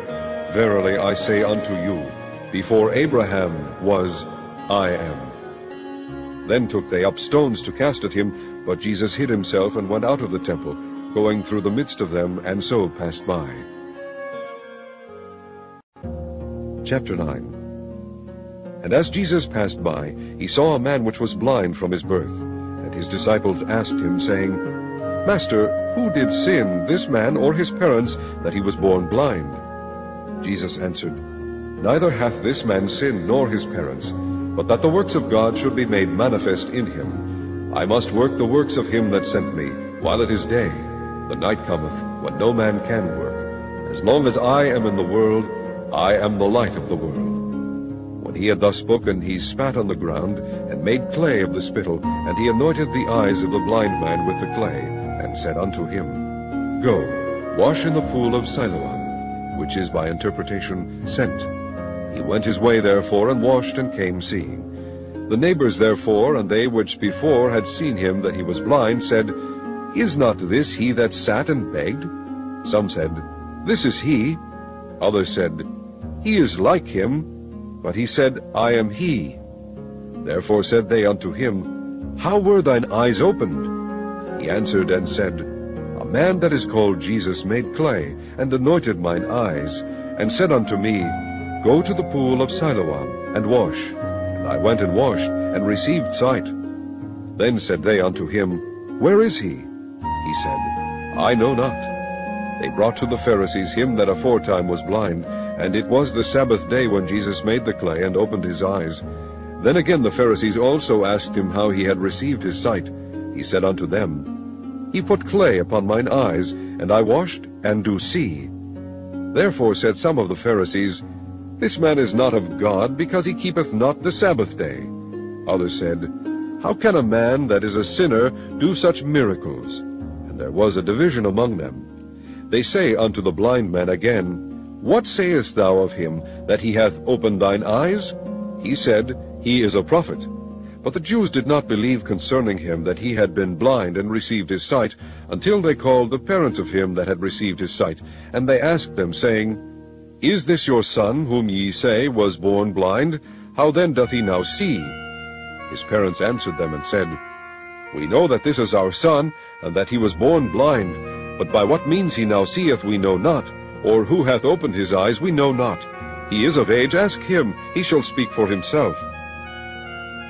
verily, I say unto you, before Abraham was, I am. Then took they up stones to cast at him, but Jesus hid himself and went out of the temple, going through the midst of them, and so passed by. chapter nine. And as Jesus passed by, he saw a man which was blind from his birth. And his disciples asked him, saying, Master, who did sin, this man or his parents, that he was born blind? Jesus answered, Neither hath this man sinned nor his parents, but that the works of God should be made manifest in him. I must work the works of him that sent me, while it is day. The night cometh, when no man can work. As long as I am in the world, I am the light of the world. When he had thus spoken, he spat on the ground, and made clay of the spittle, and he anointed the eyes of the blind man with the clay, and said unto him, Go, wash in the pool of Siloam, which is by interpretation sent. He went his way therefore, and washed, and came seeing. The neighbors therefore, and they which before had seen him that he was blind, said, Is not this he that sat and begged? Some said, This is he. Others said, He is like him. But he said, I am he. Therefore said they unto him, How were thine eyes opened? He answered and said, A man that is called Jesus made clay, and anointed mine eyes, and said unto me, Go to the pool of Siloam, and wash. And I went and washed, and received sight. Then said they unto him, Where is he? He said, I know not. They brought to the Pharisees him that aforetime was blind, and it was the Sabbath day when Jesus made the clay, and opened his eyes. Then again the Pharisees also asked him how he had received his sight. He said unto them, He put clay upon mine eyes, and I washed, and do see. Therefore said some of the Pharisees, This man is not of God, because he keepeth not the Sabbath day. Others said, How can a man that is a sinner do such miracles? And there was a division among them. They say unto the blind man again, What sayest thou of him, that he hath opened thine eyes? He said, He is a prophet. But the Jews did not believe concerning him that he had been blind and received his sight, until they called the parents of him that had received his sight. And they asked them, saying, Is this your son, whom ye say was born blind? How then doth he now see? His parents answered them and said, We know that this is our son, and that he was born blind. But by what means he now seeth we know not, or who hath opened his eyes we know not. He is of age, ask him, he shall speak for himself.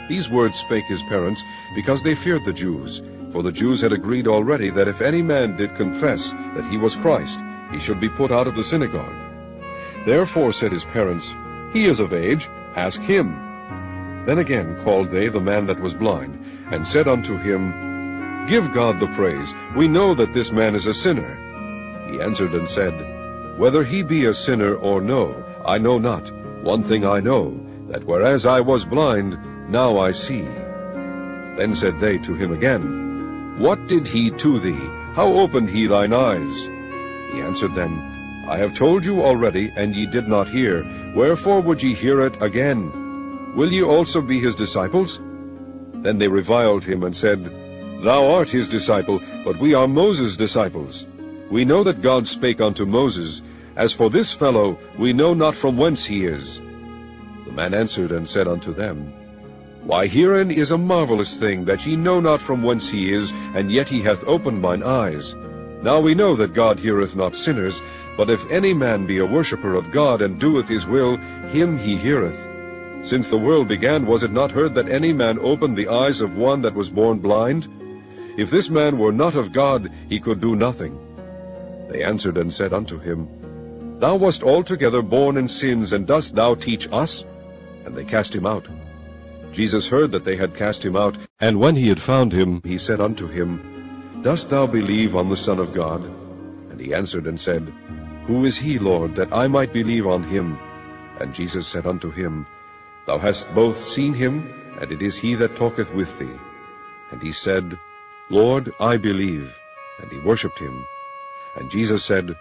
These words spake his parents, because they feared the Jews. For the Jews had agreed already that if any man did confess that he was Christ, he should be put out of the synagogue. Therefore said his parents, He is of age, ask him. Then again called they the man that was blind, and said unto him, Give God the praise, we know that this man is a sinner. He answered and said, Whether he be a sinner or no, I know not. One thing I know, that whereas I was blind, now I see. Then said they to him again, What did he to thee? How opened he thine eyes? He answered them, I have told you already, and ye did not hear. Wherefore would ye hear it again? Will ye also be his disciples? Then they reviled him, and said, Thou art his disciple, but we are Moses' disciples. We know that God spake unto Moses. As for this fellow, we know not from whence he is. The man answered and said unto them, Why, herein is a marvelous thing, that ye know not from whence he is, and yet he hath opened mine eyes. Now we know that God heareth not sinners, but if any man be a worshipper of God, and doeth his will, him he heareth. Since the world began, was it not heard that any man opened the eyes of one that was born blind? If this man were not of God, he could do nothing. They answered and said unto him, Thou wast altogether born in sins, and dost thou teach us? And they cast him out. Jesus heard that they had cast him out, and when he had found him, he said unto him, Dost thou believe on the Son of God? And he answered and said, Who is he, Lord, that I might believe on him? And Jesus said unto him, Thou hast both seen him, and it is he that talketh with thee. And he said, Lord, I believe. And he worshipped him. And Jesus said,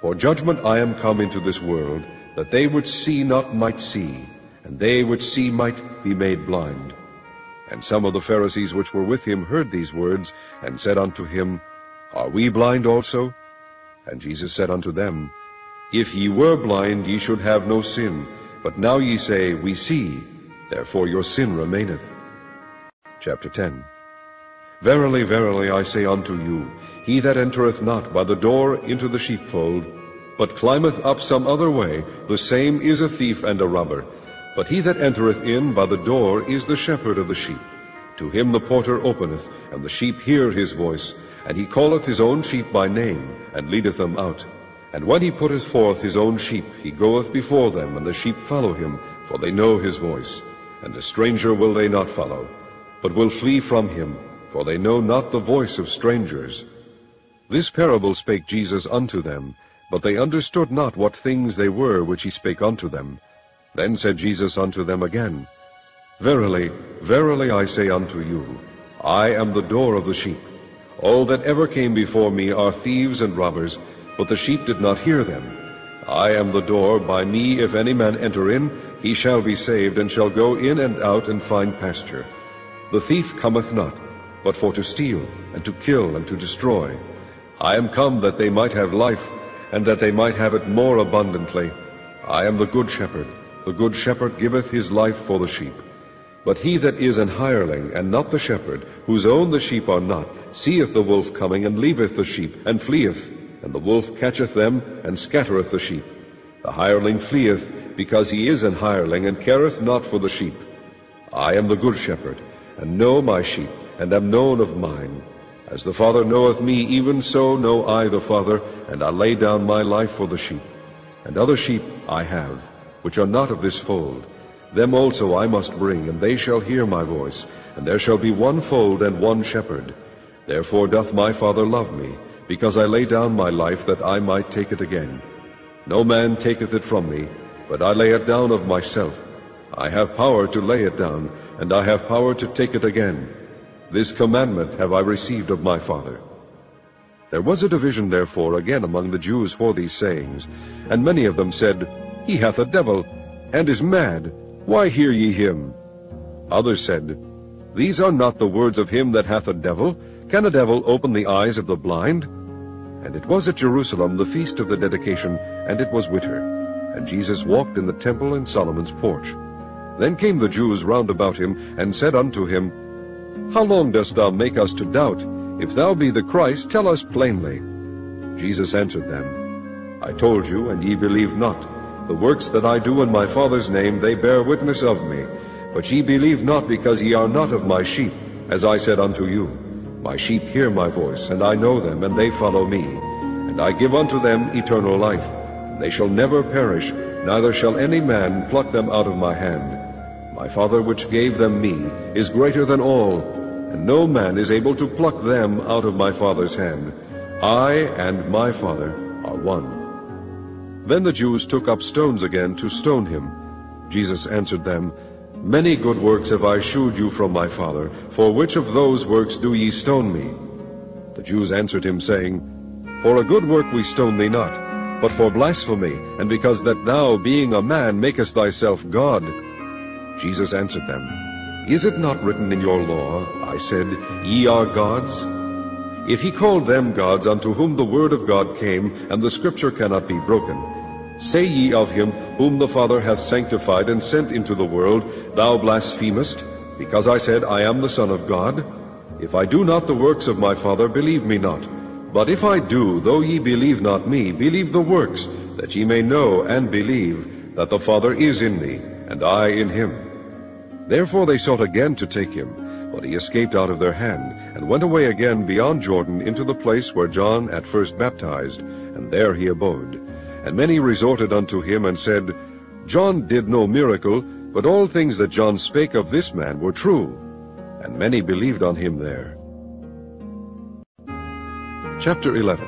For judgment I am come into this world, that they which see not might see, and they which see might be made blind. And some of the Pharisees which were with him heard these words, and said unto him, Are we blind also? And Jesus said unto them, If ye were blind, ye should have no sin. But now ye say, We see. Therefore your sin remaineth. Chapter ten. Verily, verily, I say unto you, he that entereth not by the door into the sheepfold, but climbeth up some other way, the same is a thief and a robber. But he that entereth in by the door is the shepherd of the sheep. To him the porter openeth, and the sheep hear his voice, and he calleth his own sheep by name, and leadeth them out. And when he putteth forth his own sheep, he goeth before them, and the sheep follow him, for they know his voice. And a stranger will they not follow, but will flee from him, for they know not the voice of strangers. This parable spake Jesus unto them, but they understood not what things they were which he spake unto them. Then said Jesus unto them again, Verily, verily, I say unto you, I am the door of the sheep. All that ever came before me are thieves and robbers, but the sheep did not hear them. I am the door. By me if any man enter in, he shall be saved, and shall go in and out and find pasture. The thief cometh not, but for to steal, and to kill, and to destroy. I am come that they might have life, and that they might have it more abundantly. I am the good shepherd. The good shepherd giveth his life for the sheep. But he that is an hireling, and not the shepherd, whose own the sheep are not, seeth the wolf coming, and leaveth the sheep, and fleeth. And the wolf catcheth them, and scattereth the sheep. The hireling fleeth, because he is an hireling, and careth not for the sheep. I am the good shepherd, and know my sheep, and am known of mine. As the Father knoweth me, even so know I the Father, and I lay down my life for the sheep. And other sheep I have, which are not of this fold. Them also I must bring, and they shall hear my voice, and there shall be one fold and one shepherd. Therefore doth my Father love me, because I lay down my life, that I might take it again. No man taketh it from me, but I lay it down of myself. I have power to lay it down, and I have power to take it again. This commandment have I received of my Father. There was a division therefore again among the Jews for these sayings, and many of them said, He hath a devil, and is mad. Why hear ye him? Others said, These are not the words of him that hath a devil. Can a devil open the eyes of the blind? And it was at Jerusalem the feast of the dedication, and it was winter. And Jesus walked in the temple in Solomon's porch. Then came the Jews round about him, and said unto him, How long dost thou make us to doubt? If thou be the Christ, tell us plainly. Jesus answered them, I told you, and ye believe not. The works that I do in my Father's name, they bear witness of me. But ye believe not, because ye are not of my sheep, as I said unto you. My sheep hear my voice, and I know them, and they follow me. And I give unto them eternal life. And they shall never perish, neither shall any man pluck them out of my hand. My Father which gave them me is greater than all, and no man is able to pluck them out of my Father's hand. I and my Father are one. Then the Jews took up stones again to stone him. Jesus answered them, Many good works have I shewed you from my Father. For which of those works do ye stone me? The Jews answered him, saying, For a good work we stone thee not, but for blasphemy, and because that thou, being a man, makest thyself God. Jesus answered them, Is it not written in your law, I said, Ye are gods? If he called them gods unto whom the word of God came, and the scripture cannot be broken, Say ye of him whom the Father hath sanctified and sent into the world, Thou blasphemest, because I said, I am the Son of God? If I do not the works of my Father, believe me not. But if I do, though ye believe not me, believe the works, that ye may know and believe that the Father is in me, and I in him. Therefore they sought again to take him, but he escaped out of their hand, and went away again beyond Jordan into the place where John at first baptized, and there he abode. And many resorted unto him, and said, John did no miracle, but all things that John spake of this man were true. And many believed on him there. Chapter eleven.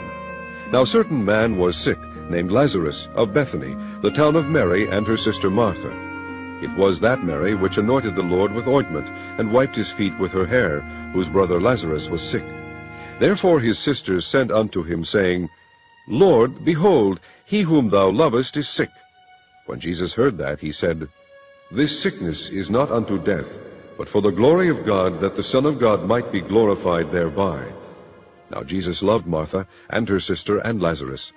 Now a certain man was sick, named Lazarus, of Bethany, the town of Mary and her sister Martha. It was that Mary which anointed the Lord with ointment, and wiped his feet with her hair, whose brother Lazarus was sick. Therefore his sisters sent unto him, saying, Lord, behold, he whom thou lovest is sick. When Jesus heard that, he said, This sickness is not unto death, but for the glory of God, that the Son of God might be glorified thereby. Now Jesus loved Martha, and her sister, and Lazarus.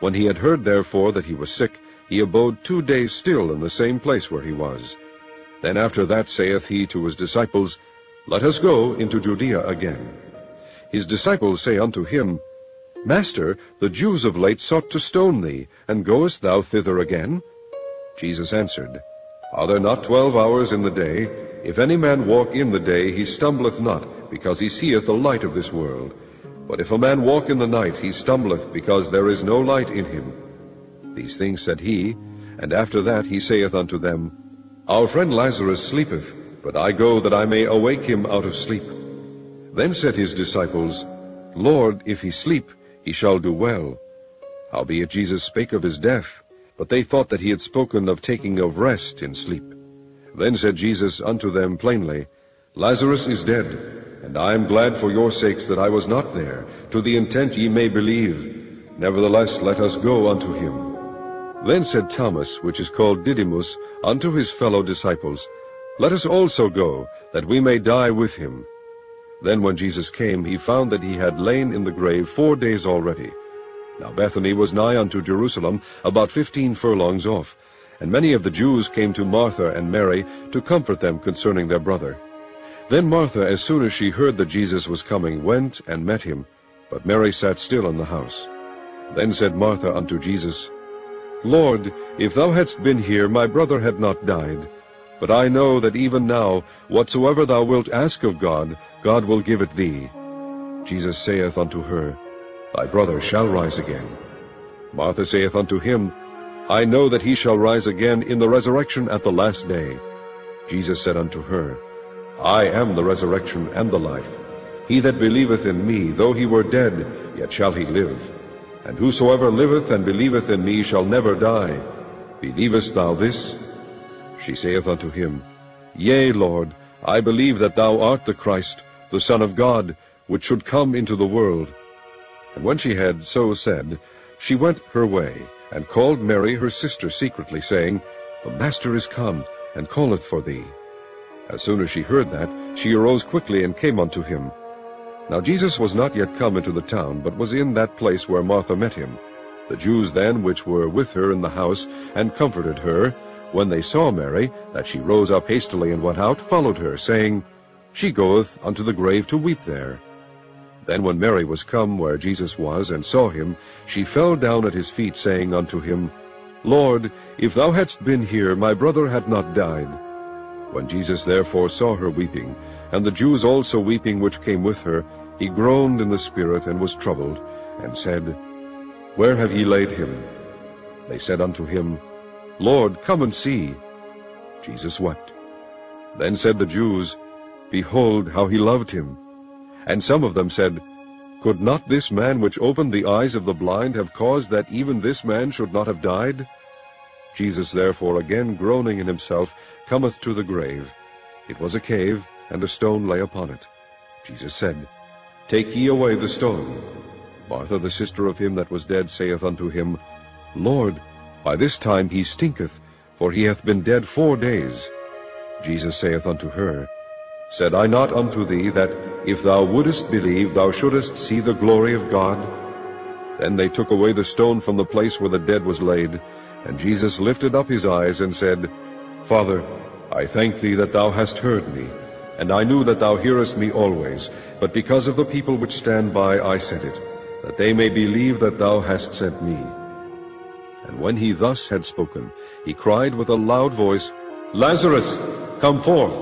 When he had heard therefore that he was sick, he abode two days still in the same place where he was. Then after that saith he to his disciples, Let us go into Judea again. His disciples say unto him, Master, the Jews of late sought to stone thee, and goest thou thither again? Jesus answered, Are there not twelve hours in the day? If any man walk in the day, he stumbleth not, because he seeth the light of this world. But if a man walk in the night, he stumbleth, because there is no light in him. These things said he, and after that he saith unto them, Our friend Lazarus sleepeth, but I go that I may awake him out of sleep. Then said his disciples, Lord, if he sleep, he shall do well. Howbeit Jesus spake of his death, but they thought that he had spoken of taking of rest in sleep. Then said Jesus unto them plainly, Lazarus is dead, and I am glad for your sakes that I was not there, to the intent ye may believe. Nevertheless, let us go unto him. Then said Thomas, which is called Didymus, unto his fellow disciples, Let us also go, that we may die with him. Then when Jesus came, he found that he had lain in the grave four days already. Now Bethany was nigh unto Jerusalem, about fifteen furlongs off. And many of the Jews came to Martha and Mary to comfort them concerning their brother. Then Martha, as soon as she heard that Jesus was coming, went and met him. But Mary sat still in the house. Then said Martha unto Jesus, Lord, if thou hadst been here, my brother had not died. But I know that even now, whatsoever thou wilt ask of God, God will give it thee. Jesus saith unto her, Thy brother shall rise again. Martha saith unto him, I know that he shall rise again in the resurrection at the last day. Jesus said unto her, I am the resurrection and the life. He that believeth in me, though he were dead, yet shall he live. And whosoever liveth and believeth in me shall never die. Believest thou this? She saith unto him, Yea, Lord, I believe that thou art the Christ, the Son of God, which should come into the world. And when she had so said, she went her way, and called Mary her sister secretly, saying, The Master is come, and calleth for thee. As soon as she heard that, she arose quickly and came unto him. Now Jesus was not yet come into the town, but was in that place where Martha met him. The Jews then which were with her in the house, and comforted her, when they saw Mary, that she rose up hastily and went out, followed her, saying, She goeth unto the grave to weep there. Then when Mary was come where Jesus was, and saw him, she fell down at his feet, saying unto him, Lord, if thou hadst been here, my brother had not died. When Jesus therefore saw her weeping, and the Jews also weeping which came with her, he groaned in the spirit, and was troubled, and said, Where have ye laid him? They said unto him, Lord, come and see. Jesus wept. Then said the Jews, Behold, how he loved him. And some of them said, Could not this man which opened the eyes of the blind have caused that even this man should not have died? Jesus therefore, again groaning in himself, cometh to the grave. It was a cave, and a stone lay upon it. Jesus said, Take ye away the stone. Martha, the sister of him that was dead, saith unto him, Lord, by this time he stinketh, for he hath been dead four days. Jesus saith unto her, Said I not unto thee, that if thou wouldest believe, thou shouldest see the glory of God? Then they took away the stone from the place where the dead was laid, and Jesus lifted up his eyes and said, Father, I thank thee that thou hast heard me, and I knew that thou hearest me always, but because of the people which stand by I said it, that they may believe that thou hast sent me. And when he thus had spoken, he cried with a loud voice, Lazarus, come forth.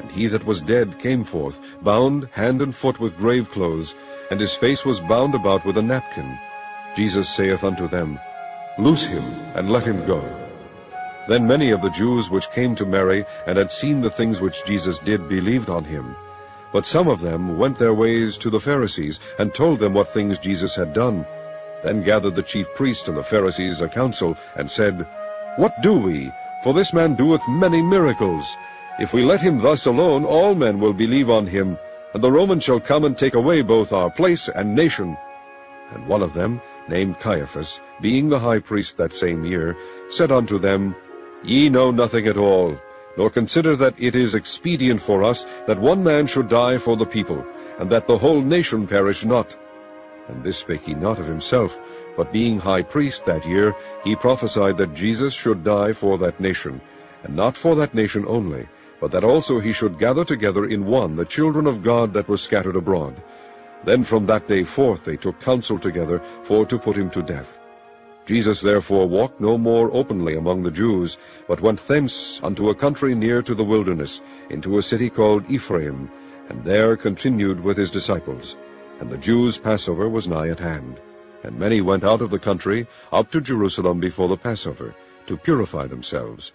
And he that was dead came forth, bound hand and foot with grave clothes, and his face was bound about with a napkin. Jesus saith unto them, Loose him, and let him go. Then many of the Jews which came to Mary, and had seen the things which Jesus did, believed on him. But some of them went their ways to the Pharisees, and told them what things Jesus had done. Then gathered the chief priests and the Pharisees a council, and said, What do we? For this man doeth many miracles. If we let him thus alone, all men will believe on him, and the Romans shall come and take away both our place and nation. And one of them, named Caiaphas, being the high priest that same year, said unto them, Ye know nothing at all, nor consider that it is expedient for us that one man should die for the people, and that the whole nation perish not. And this spake he not of himself, but being high priest that year, he prophesied that Jesus should die for that nation, and not for that nation only, but that also he should gather together in one the children of God that were scattered abroad. Then from that day forth they took counsel together for to put him to death. Jesus therefore walked no more openly among the Jews, but went thence unto a country near to the wilderness, into a city called Ephraim, and there continued with his disciples. And the Jews' Passover was nigh at hand. And many went out of the country up to Jerusalem before the Passover, to purify themselves.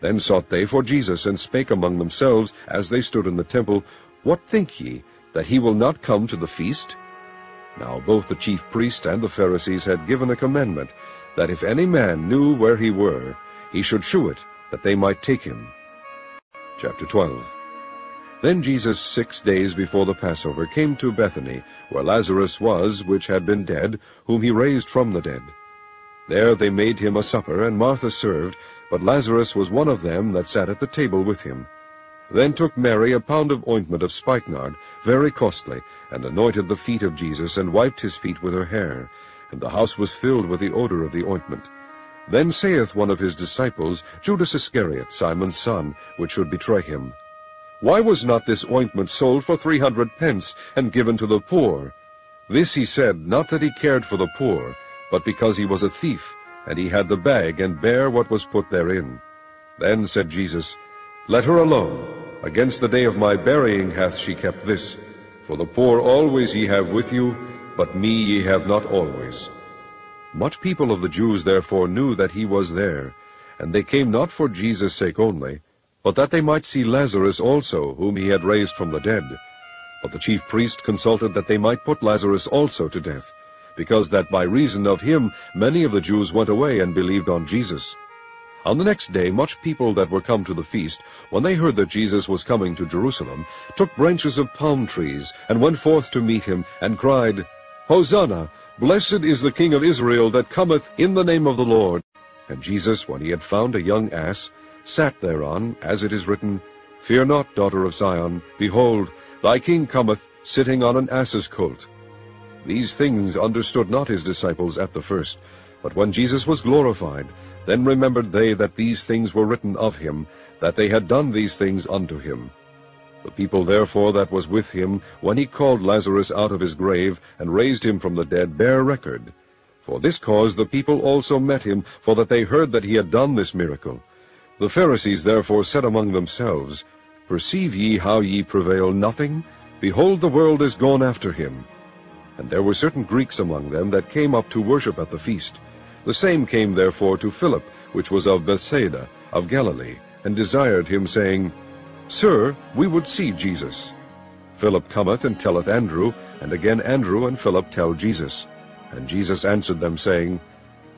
Then sought they for Jesus, and spake among themselves, as they stood in the temple, What think ye, that he will not come to the feast? Now both the chief priests and the Pharisees had given a commandment, that if any man knew where he were, he should shew it, that they might take him. Chapter twelve. Then Jesus six days before the Passover came to Bethany, where Lazarus was, which had been dead, whom he raised from the dead. There they made him a supper, and Martha served, but Lazarus was one of them that sat at the table with him. Then took Mary a pound of ointment of spikenard, very costly, and anointed the feet of Jesus, and wiped his feet with her hair. And the house was filled with the odor of the ointment. Then saith one of his disciples, Judas Iscariot, Simon's son, which should betray him, Why was not this ointment sold for three hundred pence, and given to the poor? This he said, not that he cared for the poor, but because he was a thief, and he had the bag, and bare what was put therein. Then said Jesus, Let her alone. Against the day of my burying hath she kept this. For the poor always ye have with you, but me ye have not always. Much people of the Jews therefore knew that he was there, and they came not for Jesus' sake only, but that they might see Lazarus also, whom he had raised from the dead. But the chief priest consulted that they might put Lazarus also to death, because that by reason of him many of the Jews went away and believed on Jesus. On the next day much people that were come to the feast, when they heard that Jesus was coming to Jerusalem, took branches of palm trees, and went forth to meet him, and cried, Hosanna! Blessed is the King of Israel that cometh in the name of the Lord. And Jesus, when he had found a young ass, sat thereon, as it is written, Fear not, daughter of Zion, behold, thy king cometh, sitting on an ass's colt. These things understood not his disciples at the first. But when Jesus was glorified, then remembered they that these things were written of him, that they had done these things unto him. The people therefore that was with him, when he called Lazarus out of his grave, and raised him from the dead, bare record. For this cause the people also met him, for that they heard that he had done this miracle. The Pharisees therefore said among themselves, Perceive ye how ye prevail nothing? Behold, the world is gone after him. And there were certain Greeks among them that came up to worship at the feast. The same came therefore to Philip, which was of Bethesda, of Galilee, and desired him, saying, Sir, we would see Jesus. Philip cometh and telleth Andrew, and again Andrew and Philip tell Jesus. And Jesus answered them, saying,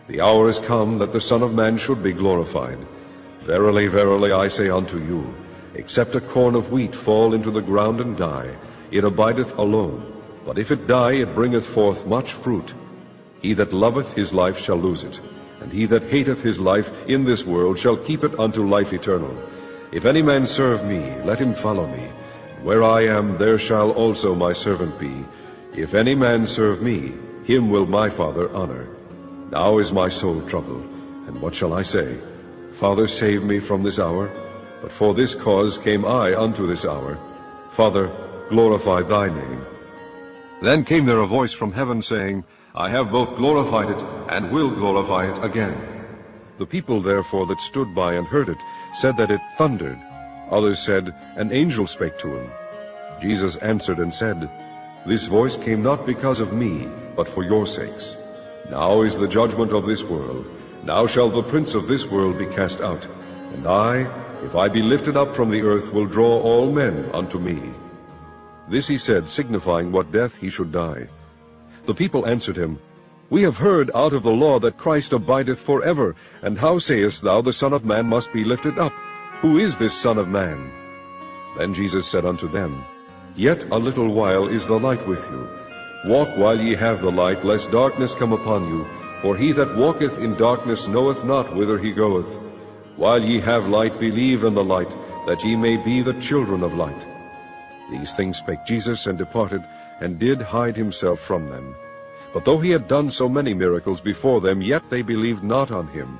The hour is come that the Son of Man should be glorified. Verily, verily, I say unto you, except a corn of wheat fall into the ground and die, it abideth alone. But if it die, it bringeth forth much fruit. He that loveth his life shall lose it, and he that hateth his life in this world shall keep it unto life eternal. If any man serve me, let him follow me. Where I am, there shall also my servant be. If any man serve me, him will my Father honor. Now is my soul troubled, and what shall I say? Father, save me from this hour. But for this cause came I unto this hour. Father, glorify thy name. Then came there a voice from heaven, saying, I have both glorified it, and will glorify it again. The people therefore that stood by and heard it, said that it thundered. Others said, An angel spake to him. Jesus answered and said, This voice came not because of me, but for your sakes. Now is the judgment of this world. Now shall the prince of this world be cast out. And I, if I be lifted up from the earth, will draw all men unto me. This he said, signifying what death he should die. The people answered him, We have heard out of the law that Christ abideth for ever, and how sayest thou, the Son of Man must be lifted up? Who is this Son of Man? Then Jesus said unto them, Yet a little while is the light with you. Walk while ye have the light, lest darkness come upon you. For he that walketh in darkness knoweth not whither he goeth. While ye have light, believe in the light, that ye may be the children of light. These things spake Jesus, and departed, and did hide himself from them. But though he had done so many miracles before them, yet they believed not on him,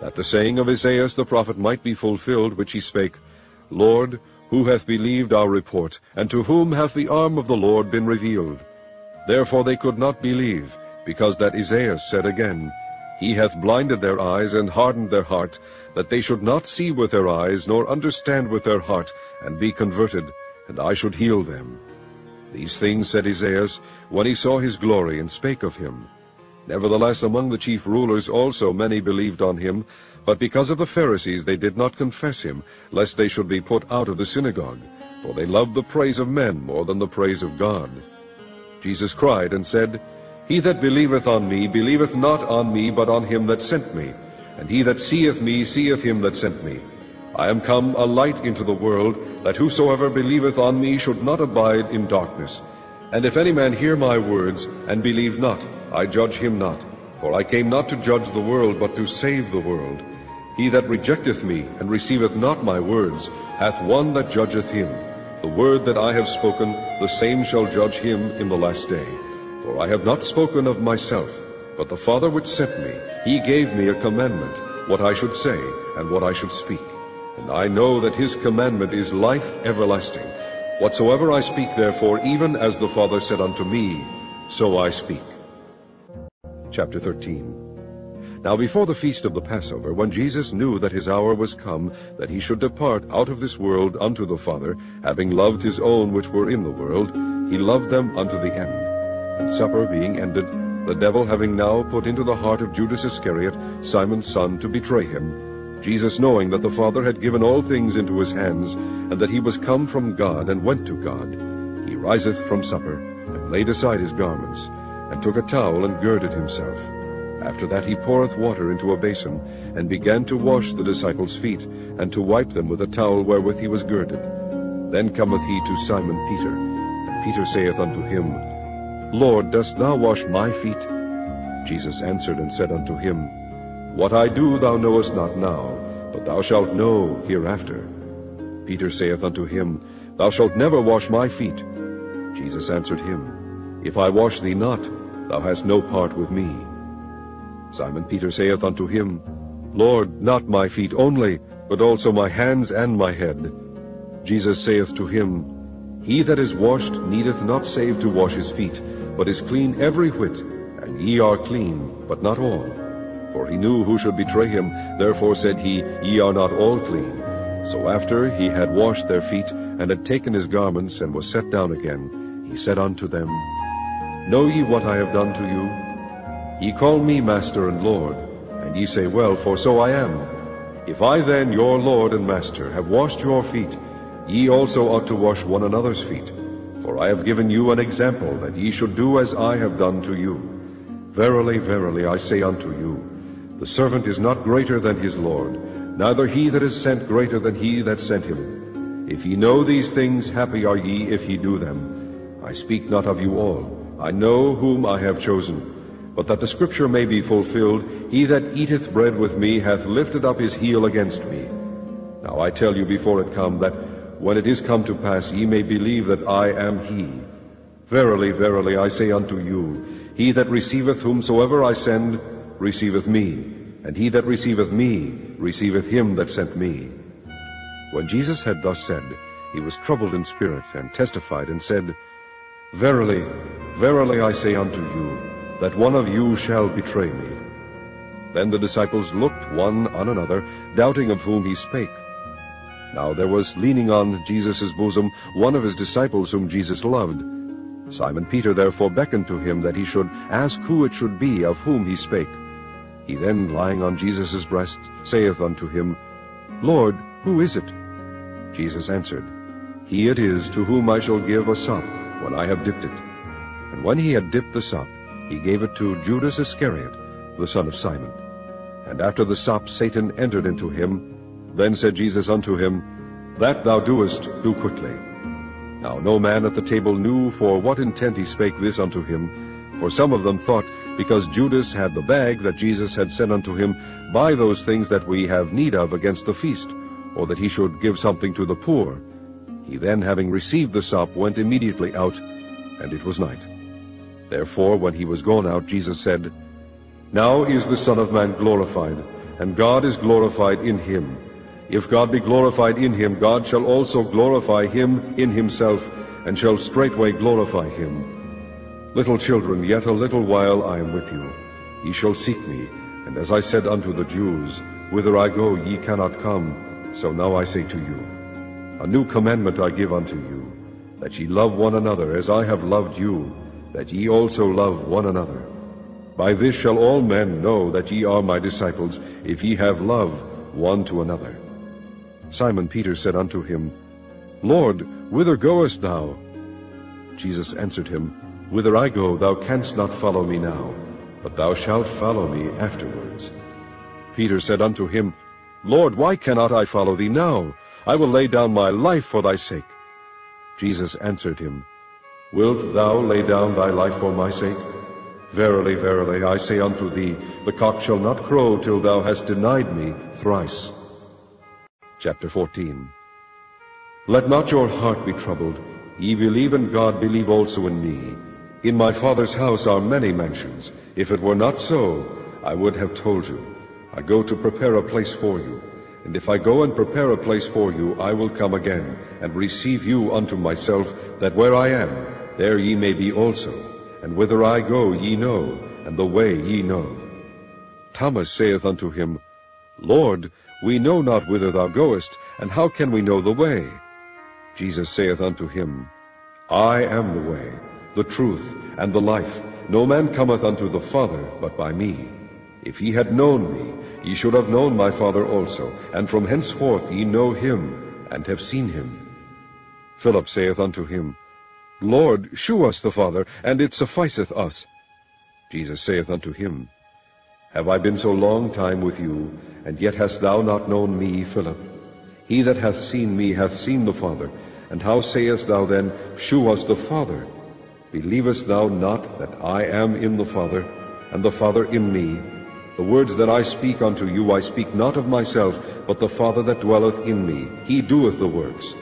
that the saying of Esaias the prophet might be fulfilled, which he spake, Lord, who hath believed our report, and to whom hath the arm of the Lord been revealed? Therefore they could not believe, because that Isaiah said again, He hath blinded their eyes, and hardened their heart, that they should not see with their eyes, nor understand with their heart, and be converted, and I should heal them. These things said Isaiah, when he saw his glory, and spake of him. Nevertheless among the chief rulers also many believed on him, but because of the Pharisees they did not confess him, lest they should be put out of the synagogue, for they loved the praise of men more than the praise of God. Jesus cried and said, He that believeth on me believeth not on me, but on him that sent me. And he that seeth me seeth him that sent me. I am come a light into the world, that whosoever believeth on me should not abide in darkness. And if any man hear my words, and believe not, I judge him not. For I came not to judge the world, but to save the world. He that rejecteth me, and receiveth not my words, hath one that judgeth him. The word that I have spoken, the same shall judge him in the last day. For I have not spoken of myself, but the Father which sent me, he gave me a commandment, what I should say, and what I should speak. And I know that his commandment is life everlasting. Whatsoever I speak, therefore, even as the Father said unto me, so I speak. Chapter thirteen. Now before the feast of the Passover, when Jesus knew that his hour was come, that he should depart out of this world unto the Father, having loved his own which were in the world, he loved them unto the end. And supper being ended, the devil having now put into the heart of Judas Iscariot, Simon's son, to betray him, Jesus, knowing that the Father had given all things into his hands, and that he was come from God, and went to God, he riseth from supper, and laid aside his garments, and took a towel, and girded himself. After that he poureth water into a basin, and began to wash the disciples' feet, and to wipe them with a towel wherewith he was girded. Then cometh he to Simon Peter, and Peter saith unto him, Lord, dost thou wash my feet? Jesus answered and said unto him, What I do thou knowest not now, but thou shalt know hereafter. Peter saith unto him, Thou shalt never wash my feet. Jesus answered him, If I wash thee not, thou hast no part with me. Simon Peter saith unto him, Lord, not my feet only, but also my hands and my head. Jesus saith to him, He that is washed needeth not save to wash his feet, but is clean every whit, and ye are clean, but not all. For he knew who should betray him, therefore said he, Ye are not all clean. So after he had washed their feet, and had taken his garments, and was set down again, he said unto them, Know ye what I have done to you? Ye call me Master and Lord, and ye say, Well, for so I am. If I then, your Lord and Master, have washed your feet, ye also ought to wash one another's feet. For I have given you an example, that ye should do as I have done to you. Verily, verily, I say unto you, the servant is not greater than his Lord, neither he that is sent greater than he that sent him. If ye know these things, happy are ye if ye do them. I speak not of you all. I know whom I have chosen. But that the scripture may be fulfilled, He that eateth bread with me hath lifted up his heel against me. Now I tell you before it come, that when it is come to pass, ye may believe that I am he. Verily, verily, I say unto you, he that receiveth whomsoever I send, receiveth me, and he that receiveth me, receiveth him that sent me. When Jesus had thus said, he was troubled in spirit, and testified, and said, Verily, verily, I say unto you, that one of you shall betray me. Then the disciples looked one on another, doubting of whom he spake. Now there was leaning on Jesus' bosom one of his disciples whom Jesus loved. Simon Peter therefore beckoned to him that he should ask who it should be of whom he spake. He then, lying on Jesus' breast, saith unto him, Lord, who is it? Jesus answered, He it is to whom I shall give a sop when I have dipped it. And when he had dipped the sop, he gave it to Judas Iscariot, the son of Simon. And after the sop, Satan entered into him. Then said Jesus unto him, That thou doest, do quickly. Now no man at the table knew for what intent he spake this unto him. For some of them thought, because Judas had the bag, that Jesus had said unto him, Buy those things that we have need of against the feast, or that he should give something to the poor. He then, having received the sop, went immediately out, and it was night. Therefore, when he was gone out, Jesus said, Now is the Son of Man glorified, and God is glorified in him. If God be glorified in him, God shall also glorify him in himself, and shall straightway glorify him. Little children, yet a little while I am with you. Ye shall seek me, and as I said unto the Jews, whither I go ye cannot come, so now I say to you, a new commandment I give unto you, that ye love one another as I have loved you, that ye also love one another. By this shall all men know that ye are my disciples, if ye have love one to another. Simon Peter said unto him, Lord, whither goest thou? Jesus answered him, Whither I go, thou canst not follow me now, but thou shalt follow me afterwards. Peter said unto him, Lord, why cannot I follow thee now? I will lay down my life for thy sake. Jesus answered him, Wilt thou lay down thy life for my sake? Verily, verily, I say unto thee, the cock shall not crow till thou hast denied me thrice. Chapter fourteen. Let not your heart be troubled. Ye believe in God, believe also in me. In my Father's house are many mansions. If it were not so, I would have told you. I go to prepare a place for you. And if I go and prepare a place for you, I will come again, and receive you unto myself, that where I am, there ye may be also. And whither I go ye know, and the way ye know. Thomas saith unto him, Lord, we know not whither thou goest, and how can we know the way? Jesus saith unto him, I am the way, the truth, and the life. No man cometh unto the Father, but by me. If ye had known me, ye should have known my Father also, and from henceforth ye know him, and have seen him. Philip saith unto him, Lord, shew us the Father, and it sufficeth us. Jesus saith unto him, Have I been so long time with you, and yet hast thou not known me, Philip? He that hath seen me hath seen the Father. And how sayest thou then, Shew us the Father? Believest thou not that I am in the Father, and the Father in me? The words that I speak unto you, I speak not of myself, but the Father that dwelleth in me, he doeth the works.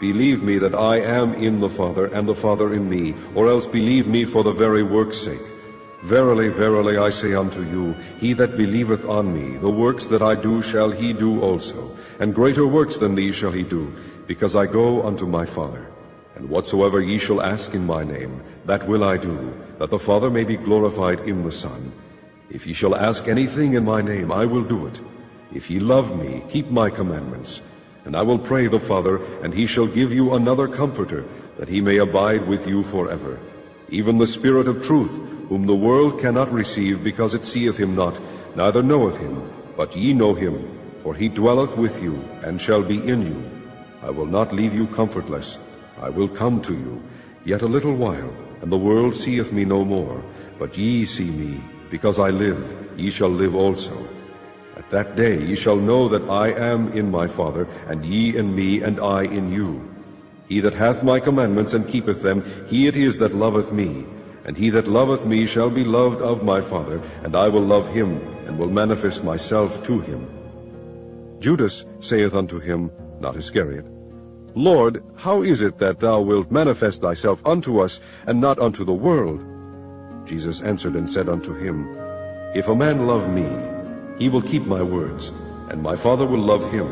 Believe me that I am in the Father, and the Father in me, or else believe me for the very work's sake. Verily, verily, I say unto you, he that believeth on me, the works that I do shall he do also, and greater works than these shall he do, because I go unto my Father. And whatsoever ye shall ask in my name, that will I do, that the Father may be glorified in the Son. If ye shall ask anything in my name, I will do it. If ye love me, keep my commandments. And I will pray the Father, and he shall give you another Comforter, that he may abide with you forever. Even the Spirit of truth, whom the world cannot receive, because it seeth him not, neither knoweth him. But ye know him, for he dwelleth with you, and shall be in you. I will not leave you comfortless. I will come to you. Yet a little while, and the world seeth me no more. But ye see me. Because I live, ye shall live also. At that day ye shall know that I am in my Father, and ye in me, and I in you. He that hath my commandments, and keepeth them, he it is that loveth me. And he that loveth me shall be loved of my Father, and I will love him, and will manifest myself to him. Judas saith unto him, not Iscariot, Lord, how is it that thou wilt manifest thyself unto us, and not unto the world? Jesus answered and said unto him, If a man love me, he will keep my words, and my Father will love him,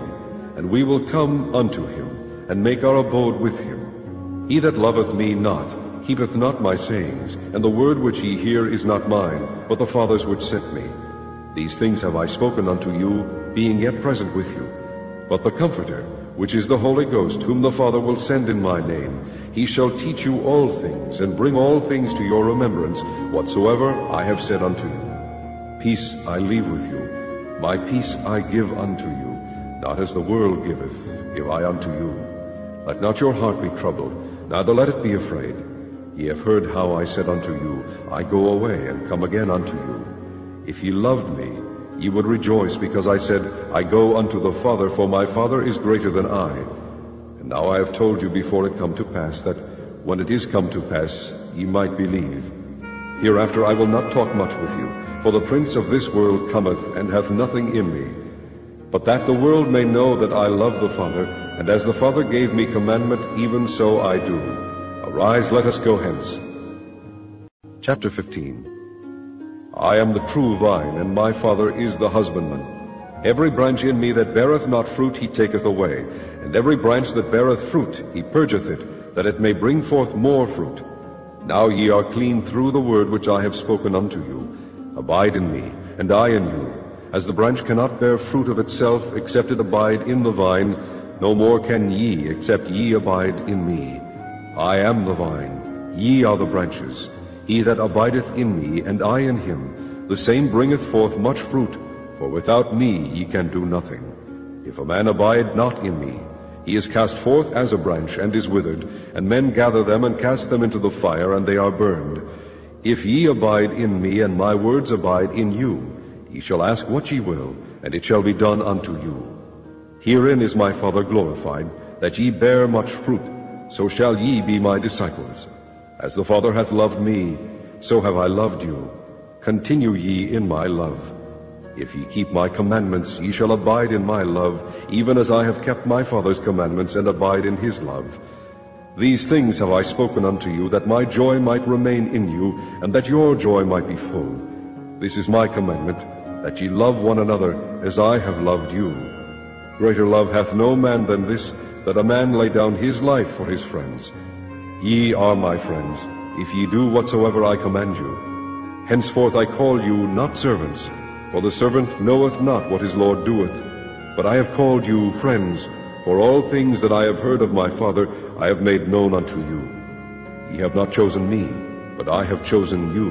and we will come unto him, and make our abode with him. He that loveth me not, keepeth not my sayings, and the word which ye hear is not mine, but the Father's which sent me. These things have I spoken unto you, being yet present with you. But the Comforter, which is the Holy Ghost, whom the Father will send in my name, he shall teach you all things, and bring all things to your remembrance, whatsoever I have said unto you. Peace I leave with you, my peace I give unto you, not as the world giveth, give I unto you. Let not your heart be troubled, neither let it be afraid. Ye have heard how I said unto you, I go away, and come again unto you. If ye loved me, ye would rejoice, because I said, I go unto the Father, for my Father is greater than I. And now I have told you before it come to pass, that when it is come to pass, ye might believe. Hereafter I will not talk much with you, for the prince of this world cometh, and hath nothing in me. But that the world may know that I love the Father, and as the Father gave me commandment, even so I do. Arise, let us go hence. Chapter fifteen. I am the true vine, and my Father is the husbandman. Every branch in me that beareth not fruit he taketh away, and every branch that beareth fruit he purgeth it, that it may bring forth more fruit. Now ye are clean through the word which I have spoken unto you. Abide in me, and I in you. As the branch cannot bear fruit of itself, except it abide in the vine, no more can ye, except ye abide in me. I am the vine, ye are the branches. He that abideth in me, and I in him, the same bringeth forth much fruit, for without me ye can do nothing. If a man abide not in me, he is cast forth as a branch, and is withered, and men gather them, and cast them into the fire, and they are burned. If ye abide in me, and my words abide in you, ye shall ask what ye will, and it shall be done unto you. Herein is my Father glorified, that ye bear much fruit, so shall ye be my disciples. As the Father hath loved me, so have I loved you. Continue ye in my love. If ye keep my commandments, ye shall abide in my love, even as I have kept my Father's commandments, and abide in his love. These things have I spoken unto you, that my joy might remain in you, and that your joy might be full. This is my commandment, that ye love one another as I have loved you. Greater love hath no man than this, that a man lay down his life for his friends. Ye are my friends, if ye do whatsoever I command you. Henceforth I call you not servants, for the servant knoweth not what his Lord doeth. But I have called you friends, for all things that I have heard of my Father I have made known unto you. Ye have not chosen me, but I have chosen you,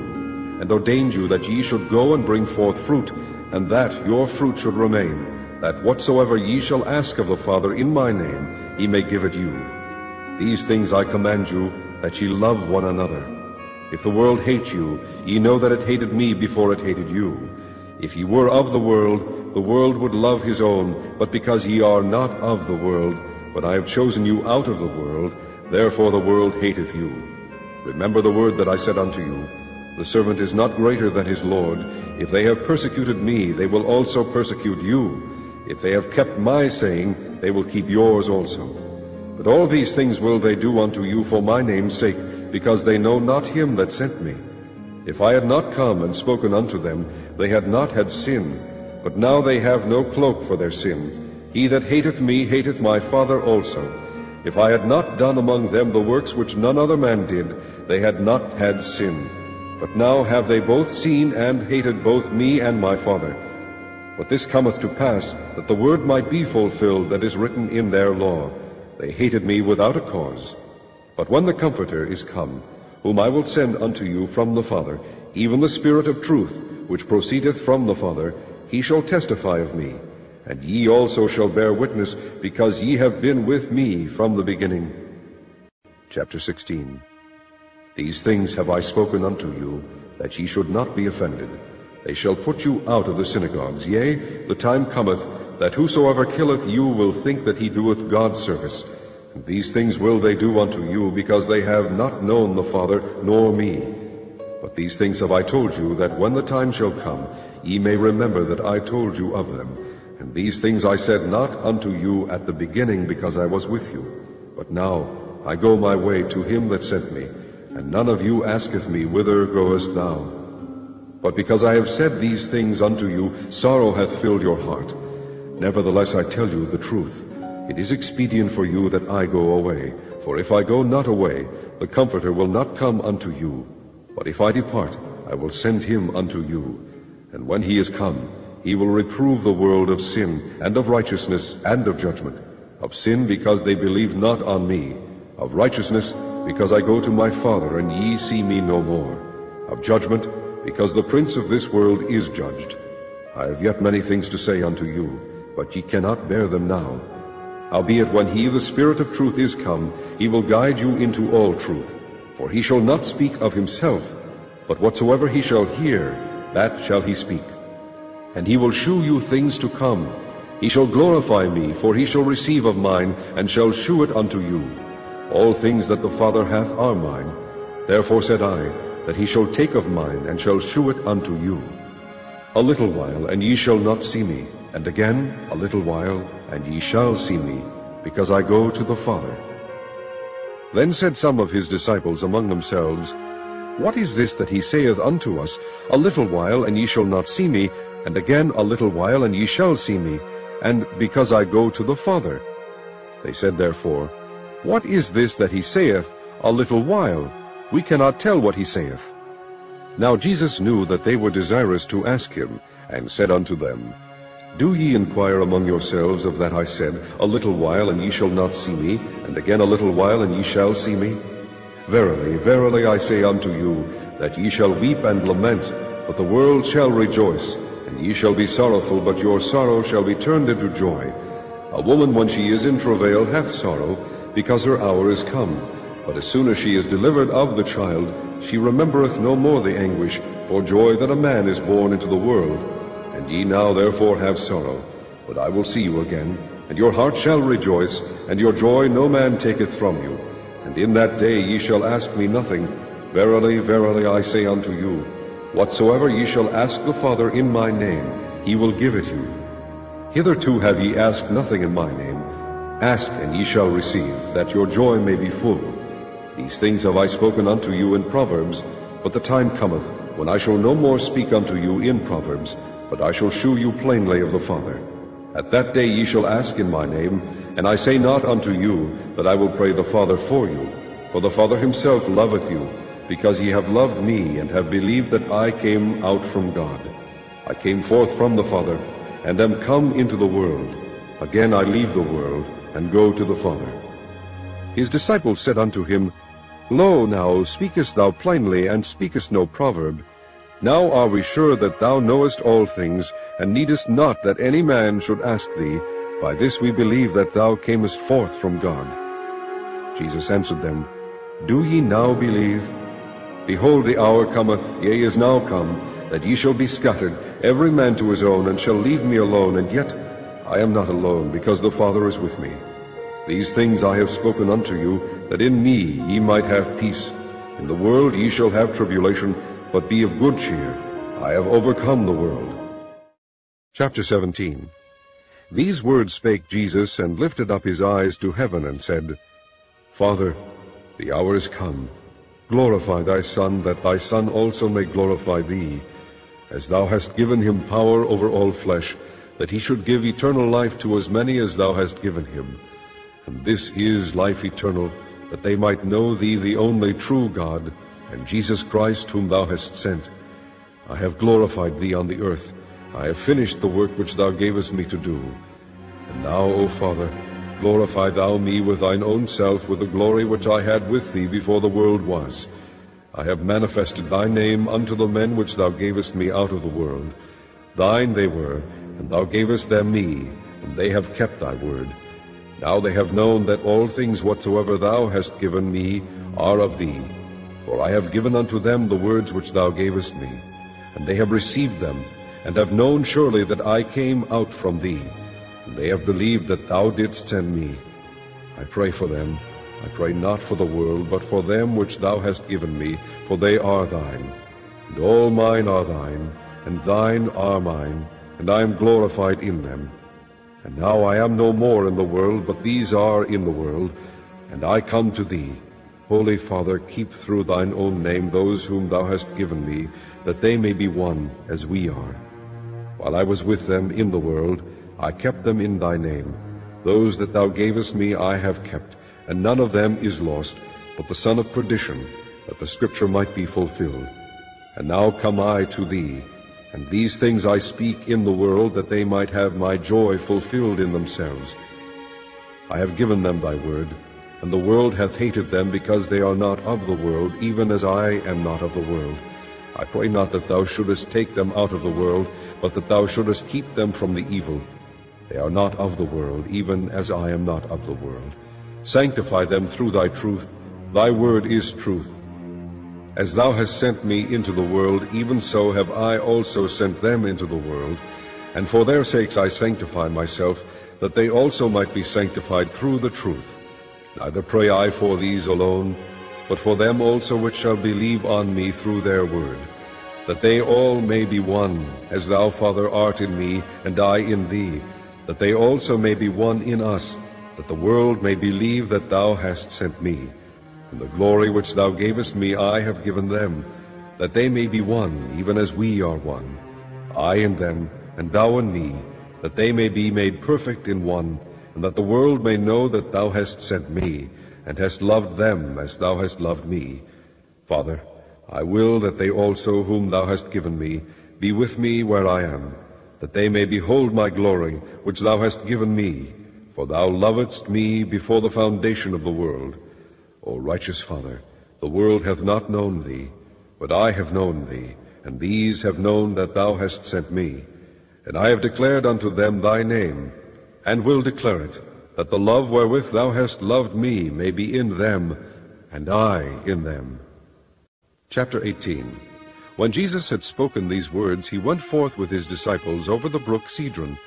and ordained you that ye should go and bring forth fruit, and that your fruit should remain, that whatsoever ye shall ask of the Father in my name, he may give it you. These things I command you, that ye love one another. If the world hate you, ye know that it hated me before it hated you. If ye were of the world, the world would love his own, but because ye are not of the world, but I have chosen you out of the world, therefore the world hateth you. Remember the word that I said unto you, The servant is not greater than his Lord. If they have persecuted me, they will also persecute you. If they have kept my saying, they will keep yours also. But all these things will they do unto you for my name's sake, because they know not him that sent me. If I had not come and spoken unto them, they had not had sin. But now they have no cloak for their sin. He that hateth me hateth my Father also. If I had not done among them the works which none other man did, they had not had sin. But now have they both seen and hated both me and my Father. But this cometh to pass, that the word might be fulfilled that is written in their law. They hated me without a cause. But when the Comforter is come, whom I will send unto you from the Father, even the Spirit of truth, which proceedeth from the Father, he shall testify of me. And ye also shall bear witness, because ye have been with me from the beginning. Chapter sixteen. These things have I spoken unto you, that ye should not be offended. They shall put you out of the synagogues. Yea, the time cometh, that whosoever killeth you will think that he doeth God service. And these things will they do unto you, because they have not known the Father, nor me. But these things have I told you, that when the time shall come, ye may remember that I told you of them. And these things I said not unto you at the beginning, because I was with you. But now I go my way to him that sent me, and none of you asketh me, Whither goest thou? But because I have said these things unto you, sorrow hath filled your heart. Nevertheless I tell you the truth. It is expedient for you that I go away. For if I go not away, the Comforter will not come unto you. But if I depart, I will send him unto you. And when he is come, he will reprove the world of sin, and of righteousness, and of judgment. Of sin, because they believe not on me. Of righteousness, because I go to my Father, and ye see me no more. Of judgment, because the prince of this world is judged. I have yet many things to say unto you, but ye cannot bear them now. Howbeit when he, the Spirit of truth, is come, he will guide you into all truth. For he shall not speak of himself, but whatsoever he shall hear, that shall he speak. And he will shew you things to come. He shall glorify me, for he shall receive of mine, and shall shew it unto you. All things that the Father hath are mine. Therefore said I, that he shall take of mine, and shall shew it unto you. A little while, and ye shall not see me. And again, a little while, and ye shall see me, because I go to the Father. Then said some of his disciples among themselves, What is this that he saith unto us, A little while, and ye shall not see me, And again a little while, and ye shall see me, and because I go to the Father. They said therefore, What is this that he saith, A little while? We cannot tell what he saith. Now Jesus knew that they were desirous to ask him, and said unto them, Do ye inquire among yourselves of that I said, A little while, and ye shall not see me, and again a little while, and ye shall see me? Verily, verily, I say unto you, that ye shall weep and lament, but the world shall rejoice, and ye shall be sorrowful, but your sorrow shall be turned into joy. A woman, when she is in travail, hath sorrow, because her hour is come. But as soon as she is delivered of the child, she remembereth no more the anguish, for joy that a man is born into the world. And ye now therefore have sorrow, but I will see you again, and your heart shall rejoice, and your joy no man taketh from you. And in that day ye shall ask me nothing. Verily, verily, I say unto you, whatsoever ye shall ask the Father in my name, he will give it you. Hitherto have ye asked nothing in my name. Ask, and ye shall receive, that your joy may be full. These things have I spoken unto you in proverbs, but the time cometh, when I shall no more speak unto you in proverbs, but I shall shew you plainly of the Father. At that day ye shall ask in my name, and I say not unto you, that I will pray the Father for you. For the Father himself loveth you, because ye have loved me, and have believed that I came out from God. I came forth from the Father, and am come into the world. Again I leave the world, and go to the Father. His disciples said unto him, Lo, now speakest thou plainly, and speakest no proverb. Now are we sure that thou knowest all things, and needest not that any man should ask thee. By this we believe that thou camest forth from God. Jesus answered them, Do ye now believe? Behold, the hour cometh, yea, is now come, that ye shall be scattered, every man to his own, and shall leave me alone. And yet I am not alone, because the Father is with me. These things I have spoken unto you, that in me ye might have peace. In the world ye shall have tribulation, but be of good cheer. I have overcome the world. Chapter seventeen. These words spake Jesus, and lifted up his eyes to heaven, and said, Father, the hour is come. Glorify thy Son, that thy Son also may glorify thee, as thou hast given him power over all flesh, that he should give eternal life to as many as thou hast given him. And this is life eternal, that they might know thee, the only true God, and Jesus Christ, whom thou hast sent. I have glorified thee on the earth. I have finished the work which thou gavest me to do. And now, O Father, glorify thou me with thine own self, with the glory which I had with thee before the world was. I have manifested thy name unto the men which thou gavest me out of the world. Thine they were, and thou gavest them me, and they have kept thy word. Now they have known that all things whatsoever thou hast given me are of thee. For I have given unto them the words which thou gavest me, and they have received them, and have known surely that I came out from thee, and they have believed that thou didst send me. I pray for them. I pray not for the world, but for them which thou hast given me, for they are thine. And all mine are thine, and thine are mine, and I am glorified in them. And now I am no more in the world, but these are in the world, and I come to thee. Holy Father, keep through thine own name those whom thou hast given me, that they may be one, as we are. While I was with them in the world, I kept them in thy name. Those that thou gavest me I have kept, and none of them is lost, but the son of perdition, that the scripture might be fulfilled. And now come I to thee, and these things I speak in the world, that they might have my joy fulfilled in themselves. I have given them thy word, and the world hath hated them, because they are not of the world, even as I am not of the world. I pray not that thou shouldest take them out of the world, but that thou shouldest keep them from the evil. They are not of the world, even as I am not of the world. Sanctify them through thy truth. Thy word is truth. As thou hast sent me into the world, even so have I also sent them into the world. And for their sakes I sanctify myself, that they also might be sanctified through the truth. Neither pray I for these alone, but for them also which shall believe on me through their word, that they all may be one, as thou, Father, art in me, and I in thee, that they also may be one in us, that the world may believe that thou hast sent me. And the glory which thou gavest me I have given them, that they may be one, even as we are one. I in them, and thou in me, that they may be made perfect in one, and that the world may know that thou hast sent me, and hast loved them as thou hast loved me. Father, I will that they also whom thou hast given me be with me where I am, that they may behold my glory, which thou hast given me, for thou lovedst me before the foundation of the world. O righteous Father, the world hath not known thee, but I have known thee, and these have known that thou hast sent me. And I have declared unto them thy name, and will declare it, that the love wherewith thou hast loved me may be in them, and I in them. Chapter eighteen. When Jesus had spoken these words, he went forth with his disciples over the brook Cedron,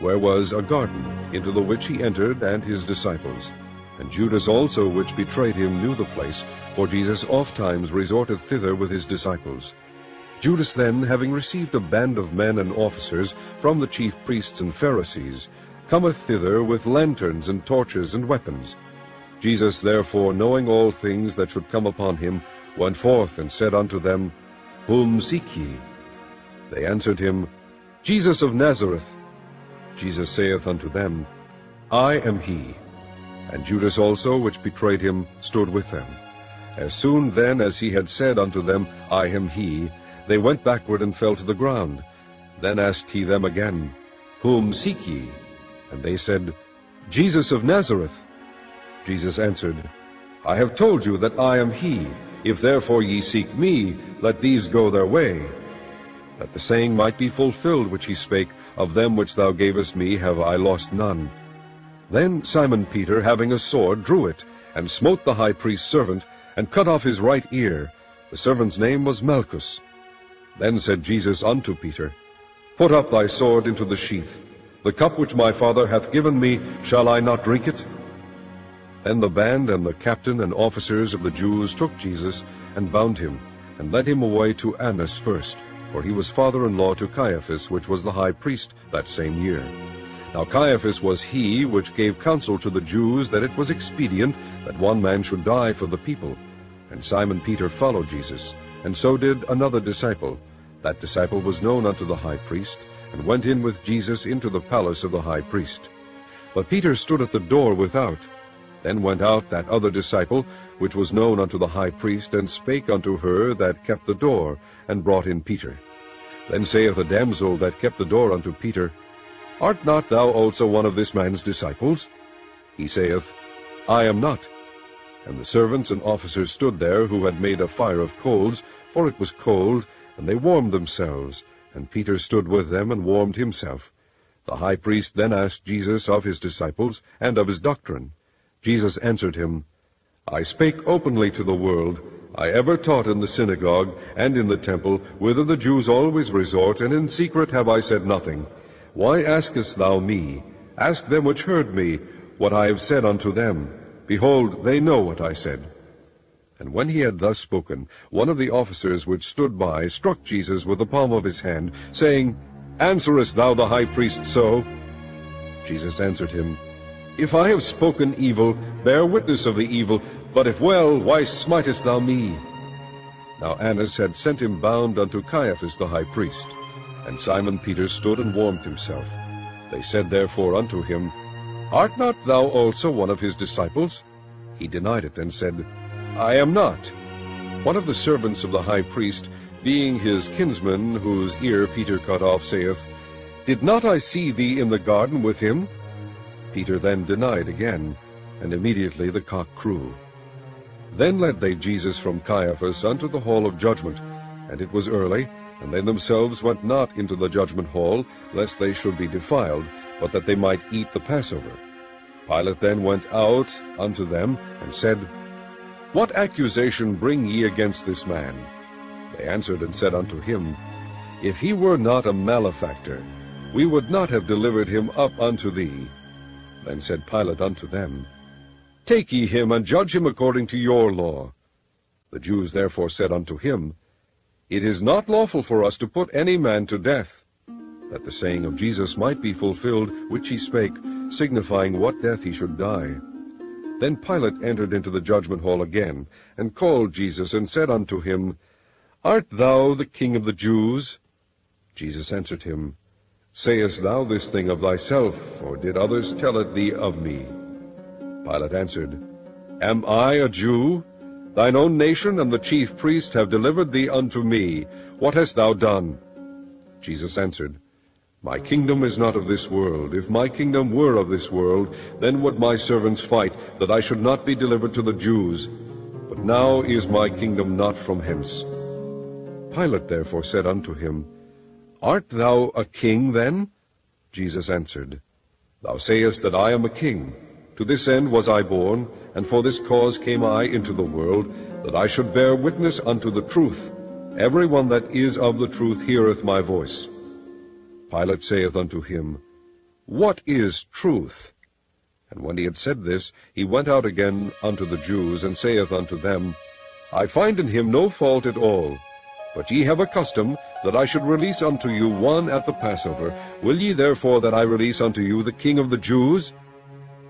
where was a garden, into the which he entered and his disciples. And Judas also, which betrayed him, knew the place, for Jesus ofttimes resorted thither with his disciples. Judas then, having received a band of men and officers from the chief priests and Pharisees, cometh thither with lanterns and torches and weapons. Jesus therefore, knowing all things that should come upon him, went forth and said unto them, Whom seek ye? They answered him, Jesus of Nazareth. Jesus saith unto them, I am he. And Judas also, which betrayed him, stood with them. As soon then as he had said unto them, I am he, they went backward and fell to the ground. Then asked he them again, Whom seek ye? And they said, Jesus of Nazareth. Jesus answered, I have told you that I am he. If therefore ye seek me, let these go their way. That the saying might be fulfilled which he spake, Of them which thou gavest me have I lost none. Then Simon Peter, having a sword, drew it, and smote the high priest's servant, and cut off his right ear. The servant's name was Malchus. Then said Jesus unto Peter, Put up thy sword into the sheath. The cup which my Father hath given me, shall I not drink it? Then the band and the captain and officers of the Jews took Jesus, and bound him, and led him away to Annas first, for he was father-in-law to Caiaphas, which was the high priest that same year. Now Caiaphas was he which gave counsel to the Jews that it was expedient that one man should die for the people. And Simon Peter followed Jesus, and so did another disciple. That disciple was known unto the high priest, and went in with Jesus into the palace of the high priest. But Peter stood at the door without. Then went out that other disciple, which was known unto the high priest, and spake unto her that kept the door, and brought in Peter. Then saith the damsel that kept the door unto Peter, Art not thou also one of this man's disciples? He saith, I am not. And the servants and officers stood there, who had made a fire of coals, for it was cold, and they warmed themselves. And Peter stood with them, and warmed himself. The high priest then asked Jesus of his disciples, and of his doctrine. Jesus answered him, I spake openly to the world. I ever taught in the synagogue and in the temple, whither the Jews always resort, and in secret have I said nothing. Why askest thou me? Ask them which heard me, what I have said unto them. Behold, they know what I said. And when he had thus spoken, one of the officers which stood by struck Jesus with the palm of his hand, saying, Answerest thou the high priest so? Jesus answered him, If I have spoken evil, bear witness of the evil, but if well, why smitest thou me? Now Annas had sent him bound unto Caiaphas the high priest. And Simon Peter stood and warmed himself. They said therefore unto him, Art not thou also one of his disciples? He denied it, and said, I am not. One of the servants of the high priest, being his kinsman, whose ear Peter cut off, saith, Did not I see thee in the garden with him? Peter then denied again, and immediately the cock crew. Then led they Jesus from Caiaphas unto the hall of judgment, and it was early, and they themselves went not into the judgment hall, lest they should be defiled, but that they might eat the Passover. Pilate then went out unto them, and said, What accusation bring ye against this man? They answered and said unto him, If he were not a malefactor, we would not have delivered him up unto thee. Then said Pilate unto them, Take ye him, and judge him according to your law. The Jews therefore said unto him, It is not lawful for us to put any man to death, that the saying of Jesus might be fulfilled, which he spake, signifying what death he should die. Then Pilate entered into the judgment hall again, and called Jesus, and said unto him, Art thou the King of the Jews? Jesus answered him, Sayest thou this thing of thyself, or did others tell it thee of me? Pilate answered, Am I a Jew? Thine own nation and the chief priests have delivered thee unto me. What hast thou done? Jesus answered, My kingdom is not of this world. If my kingdom were of this world, then would my servants fight, that I should not be delivered to the Jews. But now is my kingdom not from hence. Pilate therefore said unto him, Art thou a king then? Jesus answered, Thou sayest that I am a king. To this end was I born, and for this cause came I into the world, that I should bear witness unto the truth. Every one that is of the truth heareth my voice. Pilate saith unto him, What is truth? And when he had said this, he went out again unto the Jews, and saith unto them, I find in him no fault at all. But ye have a custom that I should release unto you one at the Passover. Will ye therefore that I release unto you the King of the Jews?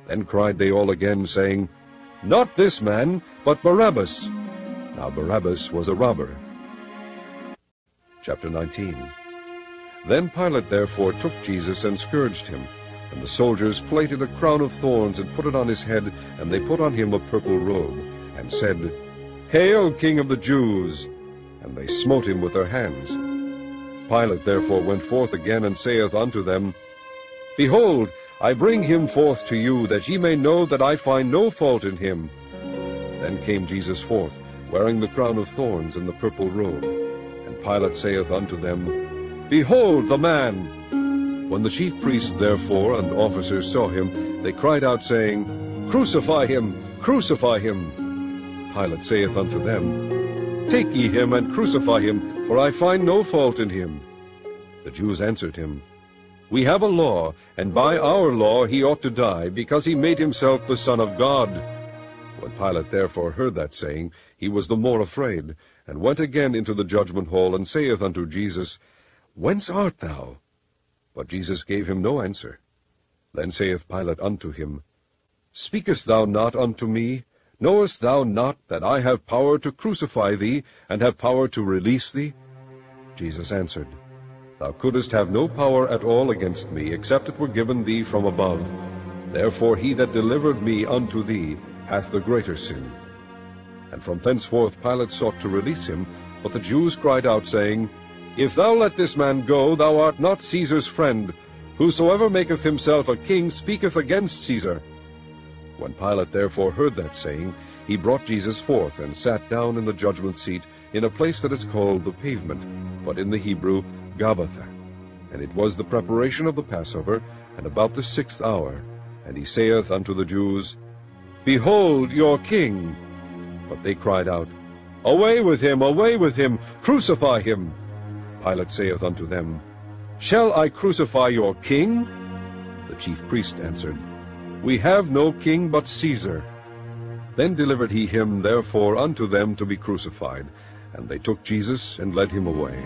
Then cried they all again, saying, Not this man, but Barabbas. Now Barabbas was a robber. Chapter nineteen. Then Pilate therefore took Jesus and scourged him. And the soldiers plaited a crown of thorns and put it on his head, and they put on him a purple robe, and said, Hail, King of the Jews! And they smote him with their hands. Pilate therefore went forth again, and saith unto them, Behold, I bring him forth to you, that ye may know that I find no fault in him. Then came Jesus forth, wearing the crown of thorns and the purple robe. And Pilate saith unto them, Behold the man! When the chief priests therefore and officers saw him, they cried out, saying, Crucify him! Crucify him! Pilate saith unto them, Take ye him, and crucify him, for I find no fault in him. The Jews answered him, We have a law, and by our law he ought to die, because he made himself the Son of God. When Pilate therefore heard that saying, he was the more afraid, and went again into the judgment hall, and saith unto Jesus, Whence art thou? But Jesus gave him no answer. Then saith Pilate unto him, Speakest thou not unto me? Knowest thou not that I have power to crucify thee, and have power to release thee? Jesus answered, Thou couldest have no power at all against me, except it were given thee from above. Therefore he that delivered me unto thee hath the greater sin. And from thenceforth Pilate sought to release him, but the Jews cried out, saying, If thou let this man go, thou art not Caesar's friend. Whosoever maketh himself a king speaketh against Caesar. When Pilate therefore heard that saying, he brought Jesus forth, and sat down in the judgment seat, in a place that is called the Pavement, but in the Hebrew, Gabbatha. And it was the preparation of the Passover, and about the sixth hour. And he saith unto the Jews, Behold your king! But they cried out, Away with him, away with him, crucify him! Pilate saith unto them, Shall I crucify your king? The chief priest answered, We have no king but Caesar. Then delivered he him therefore unto them to be crucified. And they took Jesus, and led him away.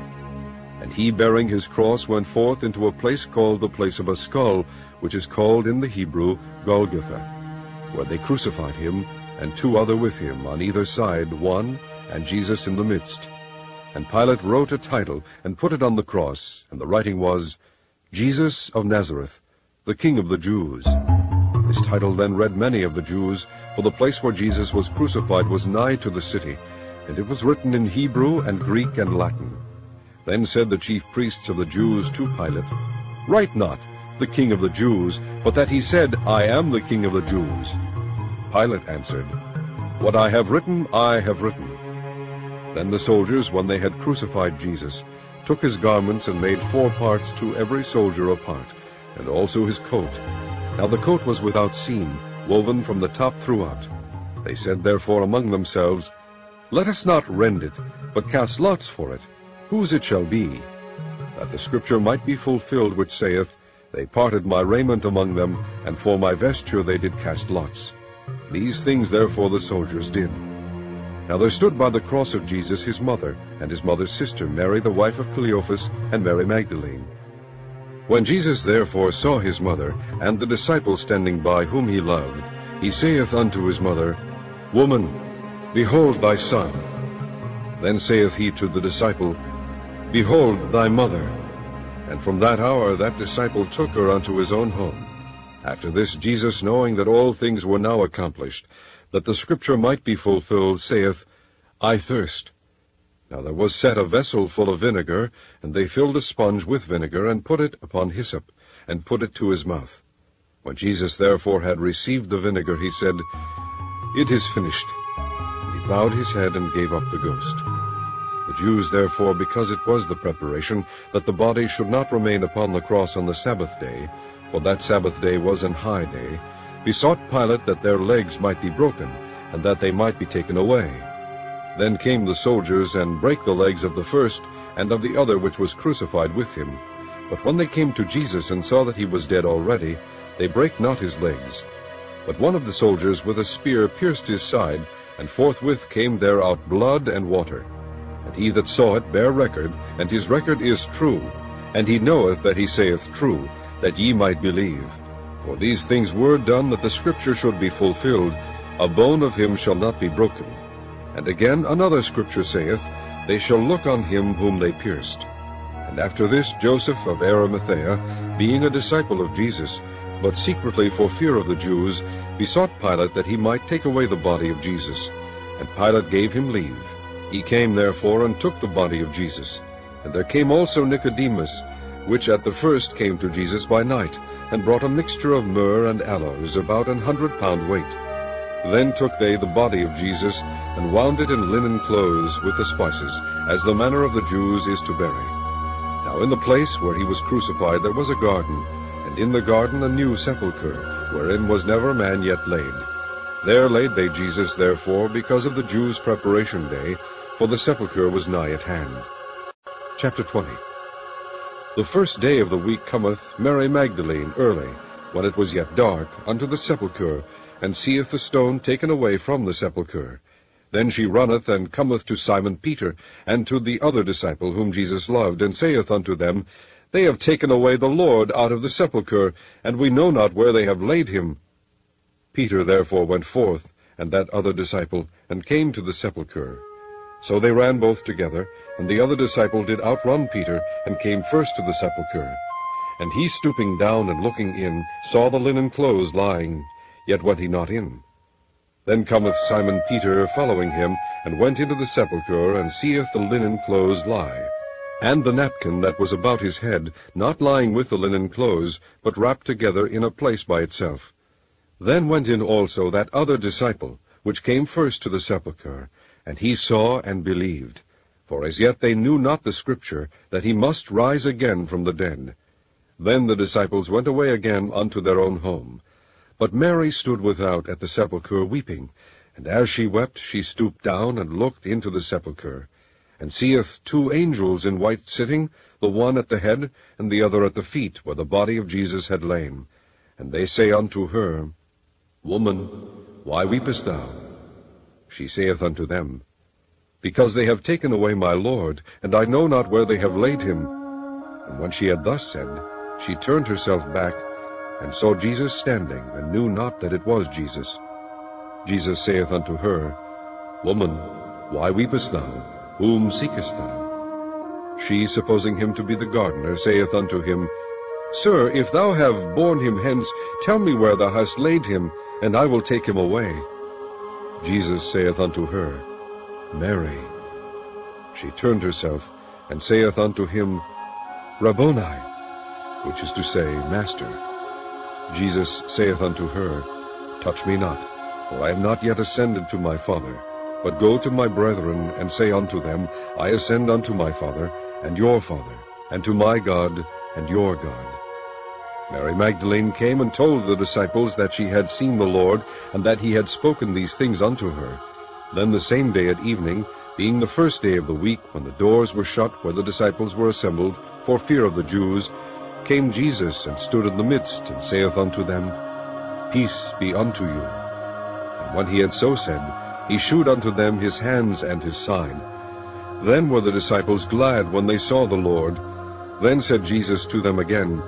And he, bearing his cross, went forth into a place called the place of a skull, which is called in the Hebrew Golgotha, where they crucified him, and two other with him, on either side, one, and Jesus in the midst. And Pilate wrote a title, and put it on the cross, and the writing was, Jesus of Nazareth, the King of the Jews. This title then read many of the Jews, for the place where Jesus was crucified was nigh to the city, and it was written in Hebrew and Greek and Latin. Then said the chief priests of the Jews to Pilate, Write not, the King of the Jews, but that he said, I am the King of the Jews. Pilate answered, What I have written, I have written. Then the soldiers, when they had crucified Jesus, took his garments and made four parts, to every soldier a part, and also his coat. Now the coat was without seam, woven from the top throughout. They said therefore among themselves, Let us not rend it, but cast lots for it, whose it shall be. That the scripture might be fulfilled which saith, They parted my raiment among them, and for my vesture they did cast lots. These things therefore the soldiers did. Now there stood by the cross of Jesus his mother, and his mother's sister Mary the wife of Cleophas, and Mary Magdalene. When Jesus therefore saw his mother, and the disciple standing by whom he loved, he saith unto his mother, Woman, behold thy son. Then saith he to the disciple, Behold thy mother. And from that hour that disciple took her unto his own home. After this Jesus, knowing that all things were now accomplished, that the scripture might be fulfilled, saith, I thirst. Now there was set a vessel full of vinegar, and they filled a sponge with vinegar, and put it upon hyssop, and put it to his mouth. When Jesus therefore had received the vinegar, he said, It is finished. And he bowed his head and gave up the ghost. The Jews therefore, because it was the preparation, that the body should not remain upon the cross on the Sabbath day, for that Sabbath day was an high day, besought Pilate that their legs might be broken, and that they might be taken away. Then came the soldiers, and brake the legs of the first, and of the other which was crucified with him. But when they came to Jesus, and saw that he was dead already, they brake not his legs. But one of the soldiers with a spear pierced his side, and forthwith came there out blood and water. And he that saw it bare record, and his record is true. And he knoweth that he saith true, that ye might believe. For these things were done, that the scripture should be fulfilled, A bone of him shall not be broken. And again another scripture saith, They shall look on him whom they pierced. And after this Joseph of Arimathea, being a disciple of Jesus, but secretly for fear of the Jews, besought Pilate that he might take away the body of Jesus. And Pilate gave him leave. He came therefore, and took the body of Jesus. And there came also Nicodemus, which at the first came to Jesus by night, and brought a mixture of myrrh and aloes, about an hundred pound weight. Then took they the body of Jesus, and wound it in linen clothes with the spices, as the manner of the Jews is to bury. Now in the place where he was crucified there was a garden, and in the garden a new sepulchre, wherein was never man yet laid. There laid they Jesus therefore, because of the Jews' preparation day, for the sepulchre was nigh at hand. Chapter twenty. The first day of the week cometh Mary Magdalene early, when it was yet dark, unto the sepulchre, and seeth the stone taken away from the sepulchre. Then she runneth, and cometh to Simon Peter, and to the other disciple whom Jesus loved, and saith unto them, They have taken away the Lord out of the sepulchre, and we know not where they have laid him. Peter therefore went forth, and that other disciple, and came to the sepulchre. So they ran both together, and the other disciple did outrun Peter, and came first to the sepulchre. And he, stooping down and looking in, saw the linen clothes lying, yet went he not in. Then cometh Simon Peter following him, and went into the sepulchre, and seeth the linen clothes lie, and the napkin that was about his head, not lying with the linen clothes, but wrapped together in a place by itself. Then went in also that other disciple, which came first to the sepulchre, and he saw and believed. For as yet they knew not the scripture, that he must rise again from the dead. Then the disciples went away again unto their own home. But Mary stood without at the sepulchre weeping, and as she wept she stooped down and looked into the sepulchre, and seeth two angels in white sitting, the one at the head, and the other at the feet, where the body of Jesus had lain. And they say unto her, Woman, why weepest thou? She saith unto them, Because they have taken away my Lord, and I know not where they have laid him. And when she had thus said, she turned herself back, and saw Jesus standing, and knew not that it was Jesus. Jesus saith unto her, Woman, why weepest thou? Whom seekest thou? She, supposing him to be the gardener, saith unto him, Sir, if thou have borne him hence, tell me where thou hast laid him, and I will take him away. Jesus saith unto her, Mary. She turned herself, and saith unto him, Rabboni, which is to say, Master. Jesus saith unto her, Touch me not, for I am not yet ascended to my Father. But go to my brethren, and say unto them, I ascend unto my Father, and your Father, and to my God, and your God. Mary Magdalene came and told the disciples that she had seen the Lord, and that he had spoken these things unto her. Then the same day at evening, being the first day of the week, when the doors were shut where the disciples were assembled, for fear of the Jews, came Jesus, and stood in the midst, and saith unto them, Peace be unto you. And when he had so said, he shewed unto them his hands and his side. Then were the disciples glad when they saw the Lord. Then said Jesus to them again,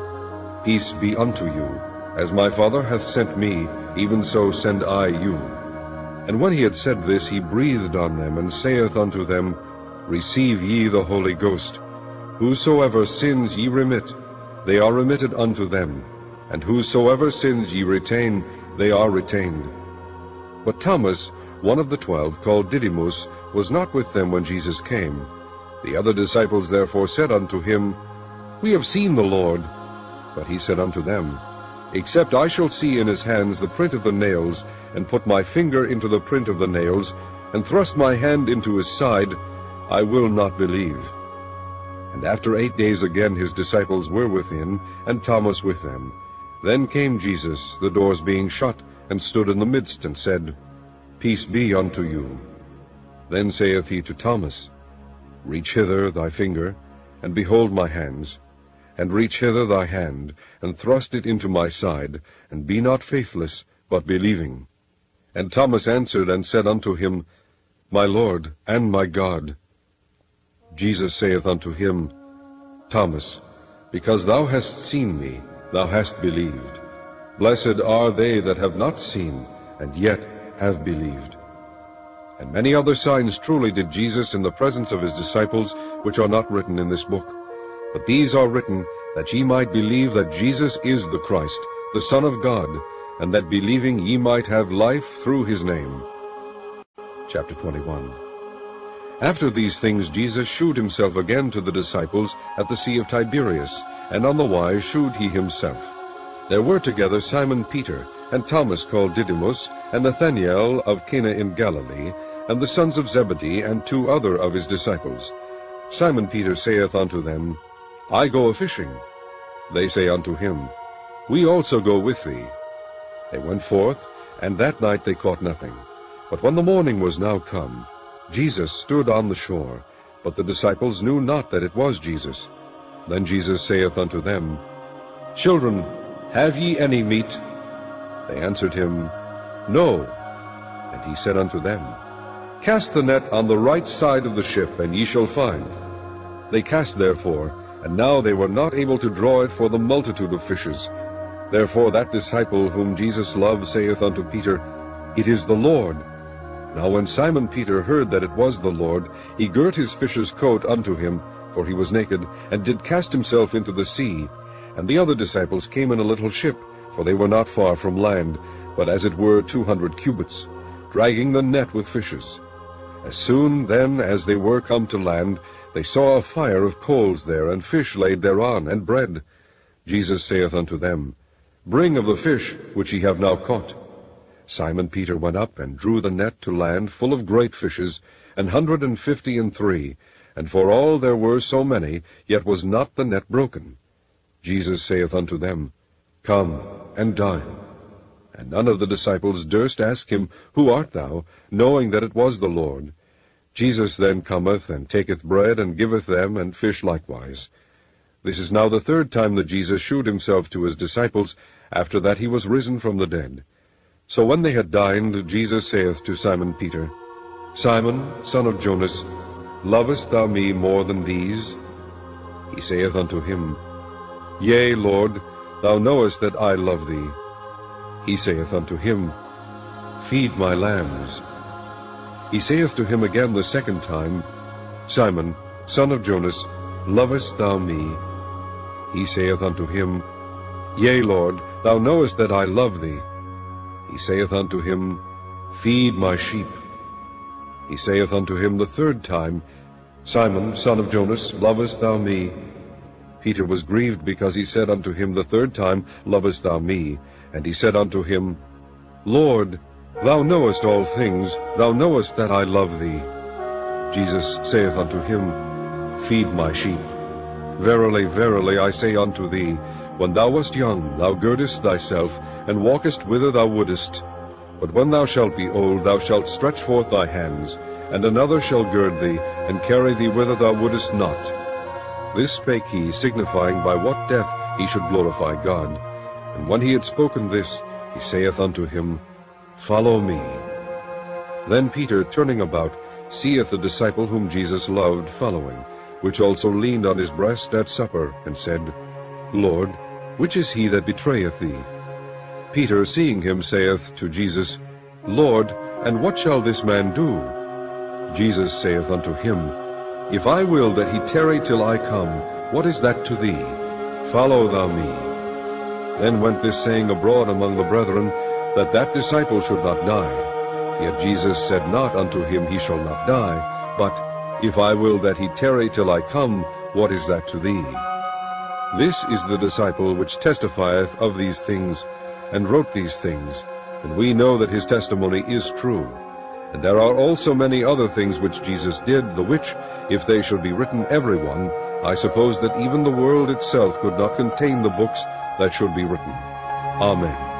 Peace be unto you. As my Father hath sent me, even so send I you. And when he had said this, he breathed on them, and saith unto them, Receive ye the Holy Ghost. Whosoever sins ye remit, they are remitted unto them, and whosoever sins ye retain, they are retained. But Thomas, one of the twelve, called Didymus, was not with them when Jesus came. The other disciples therefore said unto him, We have seen the Lord. But he said unto them, Except I shall see in his hands the print of the nails, and put my finger into the print of the nails, and thrust my hand into his side, I will not believe. And after eight days again his disciples were with him, and Thomas with them. Then came Jesus, the doors being shut, and stood in the midst, and said, Peace be unto you. Then saith he to Thomas, Reach hither thy finger, and behold my hands, and reach hither thy hand, and thrust it into my side, and be not faithless, but believing. And Thomas answered and said unto him, My Lord and my God. Jesus saith unto him, Thomas, because thou hast seen me, thou hast believed. Blessed are they that have not seen, and yet have believed. And many other signs truly did Jesus in the presence of his disciples, which are not written in this book. But these are written, that ye might believe that Jesus is the Christ, the Son of God, and that believing ye might have life through his name. Chapter twenty-one. After these things Jesus shewed himself again to the disciples at the sea of Tiberias, and on the wise shewed he himself. There were together Simon Peter, and Thomas called Didymus, and Nathanael of Cana in Galilee, and the sons of Zebedee, and two other of his disciples. Simon Peter saith unto them, I go a-fishing. They say unto him, We also go with thee. They went forth, and that night they caught nothing. But when the morning was now come, Jesus stood on the shore, but the disciples knew not that it was Jesus. Then Jesus saith unto them, Children, have ye any meat? They answered him, No. And he said unto them, Cast the net on the right side of the ship, and ye shall find. They cast therefore, and now they were not able to draw it for the multitude of fishes. Therefore that disciple whom Jesus loved saith unto Peter, It is the Lord. Now when Simon Peter heard that it was the Lord, he girt his fisher's coat unto him, for he was naked, and did cast himself into the sea. And the other disciples came in a little ship, for they were not far from land, but as it were two hundred cubits, dragging the net with fishes. As soon then as they were come to land, they saw a fire of coals there, and fish laid thereon, and bread. Jesus saith unto them, Bring of the fish which ye have now caught. Simon Peter went up, and drew the net to land full of great fishes, an hundred and fifty and three, and for all there were so many, yet was not the net broken. Jesus saith unto them, Come, and dine. And none of the disciples durst ask him, Who art thou? Knowing that it was the Lord. Jesus then cometh, and taketh bread, and giveth them, and fish likewise. This is now the third time that Jesus shewed himself to his disciples, after that he was risen from the dead. So when they had dined, Jesus saith to Simon Peter, Simon, son of Jonas, lovest thou me more than these? He saith unto him, Yea, Lord, thou knowest that I love thee. He saith unto him, Feed my lambs. He saith to him again the second time, Simon, son of Jonas, lovest thou me? He saith unto him, Yea, Lord, thou knowest that I love thee. He saith unto him, Feed my sheep. He saith unto him the third time, Simon, son of Jonas, lovest thou me? Peter was grieved because he said unto him the third time, Lovest thou me? And he said unto him, Lord, thou knowest all things, thou knowest that I love thee. Jesus saith unto him, Feed my sheep. Verily, verily, I say unto thee, When thou wast young, thou girdest thyself, and walkest whither thou wouldest. But when thou shalt be old, thou shalt stretch forth thy hands, and another shall gird thee, and carry thee whither thou wouldest not. This spake he, signifying by what death he should glorify God. And when he had spoken this, he saith unto him, Follow me. Then Peter, turning about, seeth the disciple whom Jesus loved following, which also leaned on his breast at supper, and said, Lord, which is he that betrayeth thee? Peter, seeing him, saith to Jesus, Lord, and what shall this man do? Jesus saith unto him, If I will that he tarry till I come, what is that to thee? Follow thou me. Then went this saying abroad among the brethren, that that disciple should not die. Yet Jesus said not unto him, He shall not die, but, If I will that he tarry till I come, what is that to thee? This is the disciple which testifieth of these things, and wrote these things, and we know that his testimony is true. And there are also many other things which Jesus did, the which, if they should be written every one, I suppose that even the world itself could not contain the books that should be written. Amen.